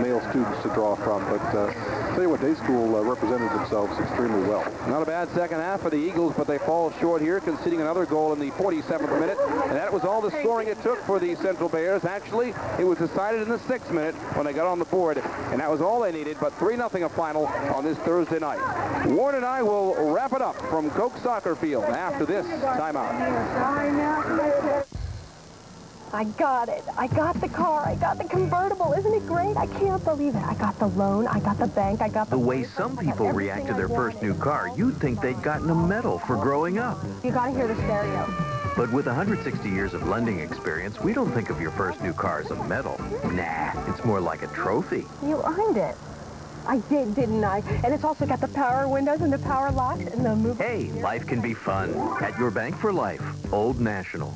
male students to draw from. But I'll tell you what, day school represented themselves extremely well. Not a bad second half for the Eagles, but they fall short here, conceding another goal in the 47th minute, and that was all the scoring it took for the Central Bears. Actually, it was decided in the 6th minute when they got on the board, and that was all they needed, but 3-0 a final on this Thursday night. Warren and I will wrap it up from Coke Soccer Field after this timeout. I got it. I got the car. I got the convertible. Isn't it great? I can't believe it. I got the loan. I got the bank. I got the way some people react to their first new car, you'd think they'd gotten a medal for growing up. You got to hear the stereo. But with 160 years of lending experience, we don't think of your first new car as a medal. Nah, it's more like a trophy. You earned it. I did, didn't I? And it's also got the power windows and the power locks and the movie. Hey, life can be fun. At your bank for life, Old National.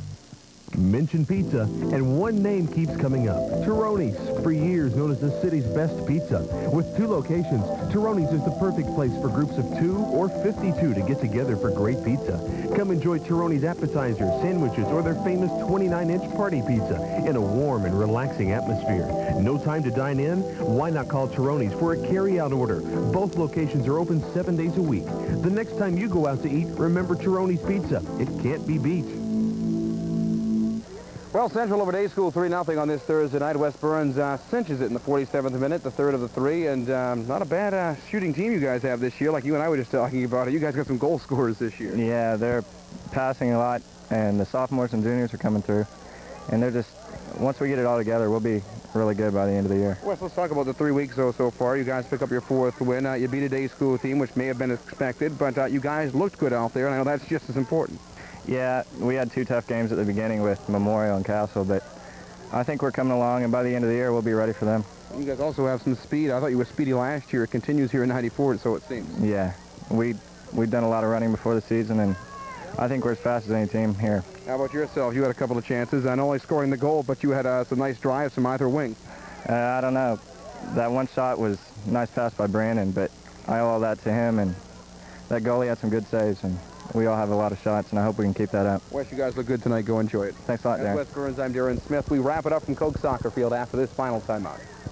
Mention pizza, and one name keeps coming up. Taroni's, for years known as the city's best pizza. With 2 locations, Taroni's is the perfect place for groups of 2 or 52 to get together for great pizza. Come enjoy Taroni's appetizers, sandwiches, or their famous 29-inch party pizza in a warm and relaxing atmosphere. No time to dine in? Why not call Taroni's for a carry-out order? Both locations are open 7 days a week. The next time you go out to eat, remember Taroni's Pizza. It can't be beat. Well, Central over Day School 3-0 on this Thursday night. Wes Burns cinches it in the 47th minute, the third of the three, and not a bad shooting team you guys have this year. Like you and I were just talking about it, you guys got some goal scorers this year. Yeah, they're passing a lot, and the sophomores and juniors are coming through, and they're just, once we get it all together, we'll be really good by the end of the year. Wes, let's talk about the 3 weeks so far. You guys pick up your fourth win. You beat a Day School team, which may have been expected, but you guys looked good out there, and I know that's just as important. Yeah, we had two tough games at the beginning with Memorial and Castle, but I think we're coming along, and by the end of the year, we'll be ready for them. You guys also have some speed. I thought you were speedy last year. It continues here in 94, so it seems. Yeah, we've done a lot of running before the season, and I think we're as fast as any team here. How about yourself? You had a couple of chances, not only scoring the goal, but you had some nice drives from either wing. I don't know. That one shot was a nice pass by Brandon, but I owe all that to him, and that goalie had some good saves, and we all have a lot of shots, and I hope we can keep that up. Wes, you guys look good tonight. Go enjoy it. Thanks a lot, Darrin. Wes Burns, I'm Darrin Smith. We wrap it up from Coke Soccer Field after this final timeout.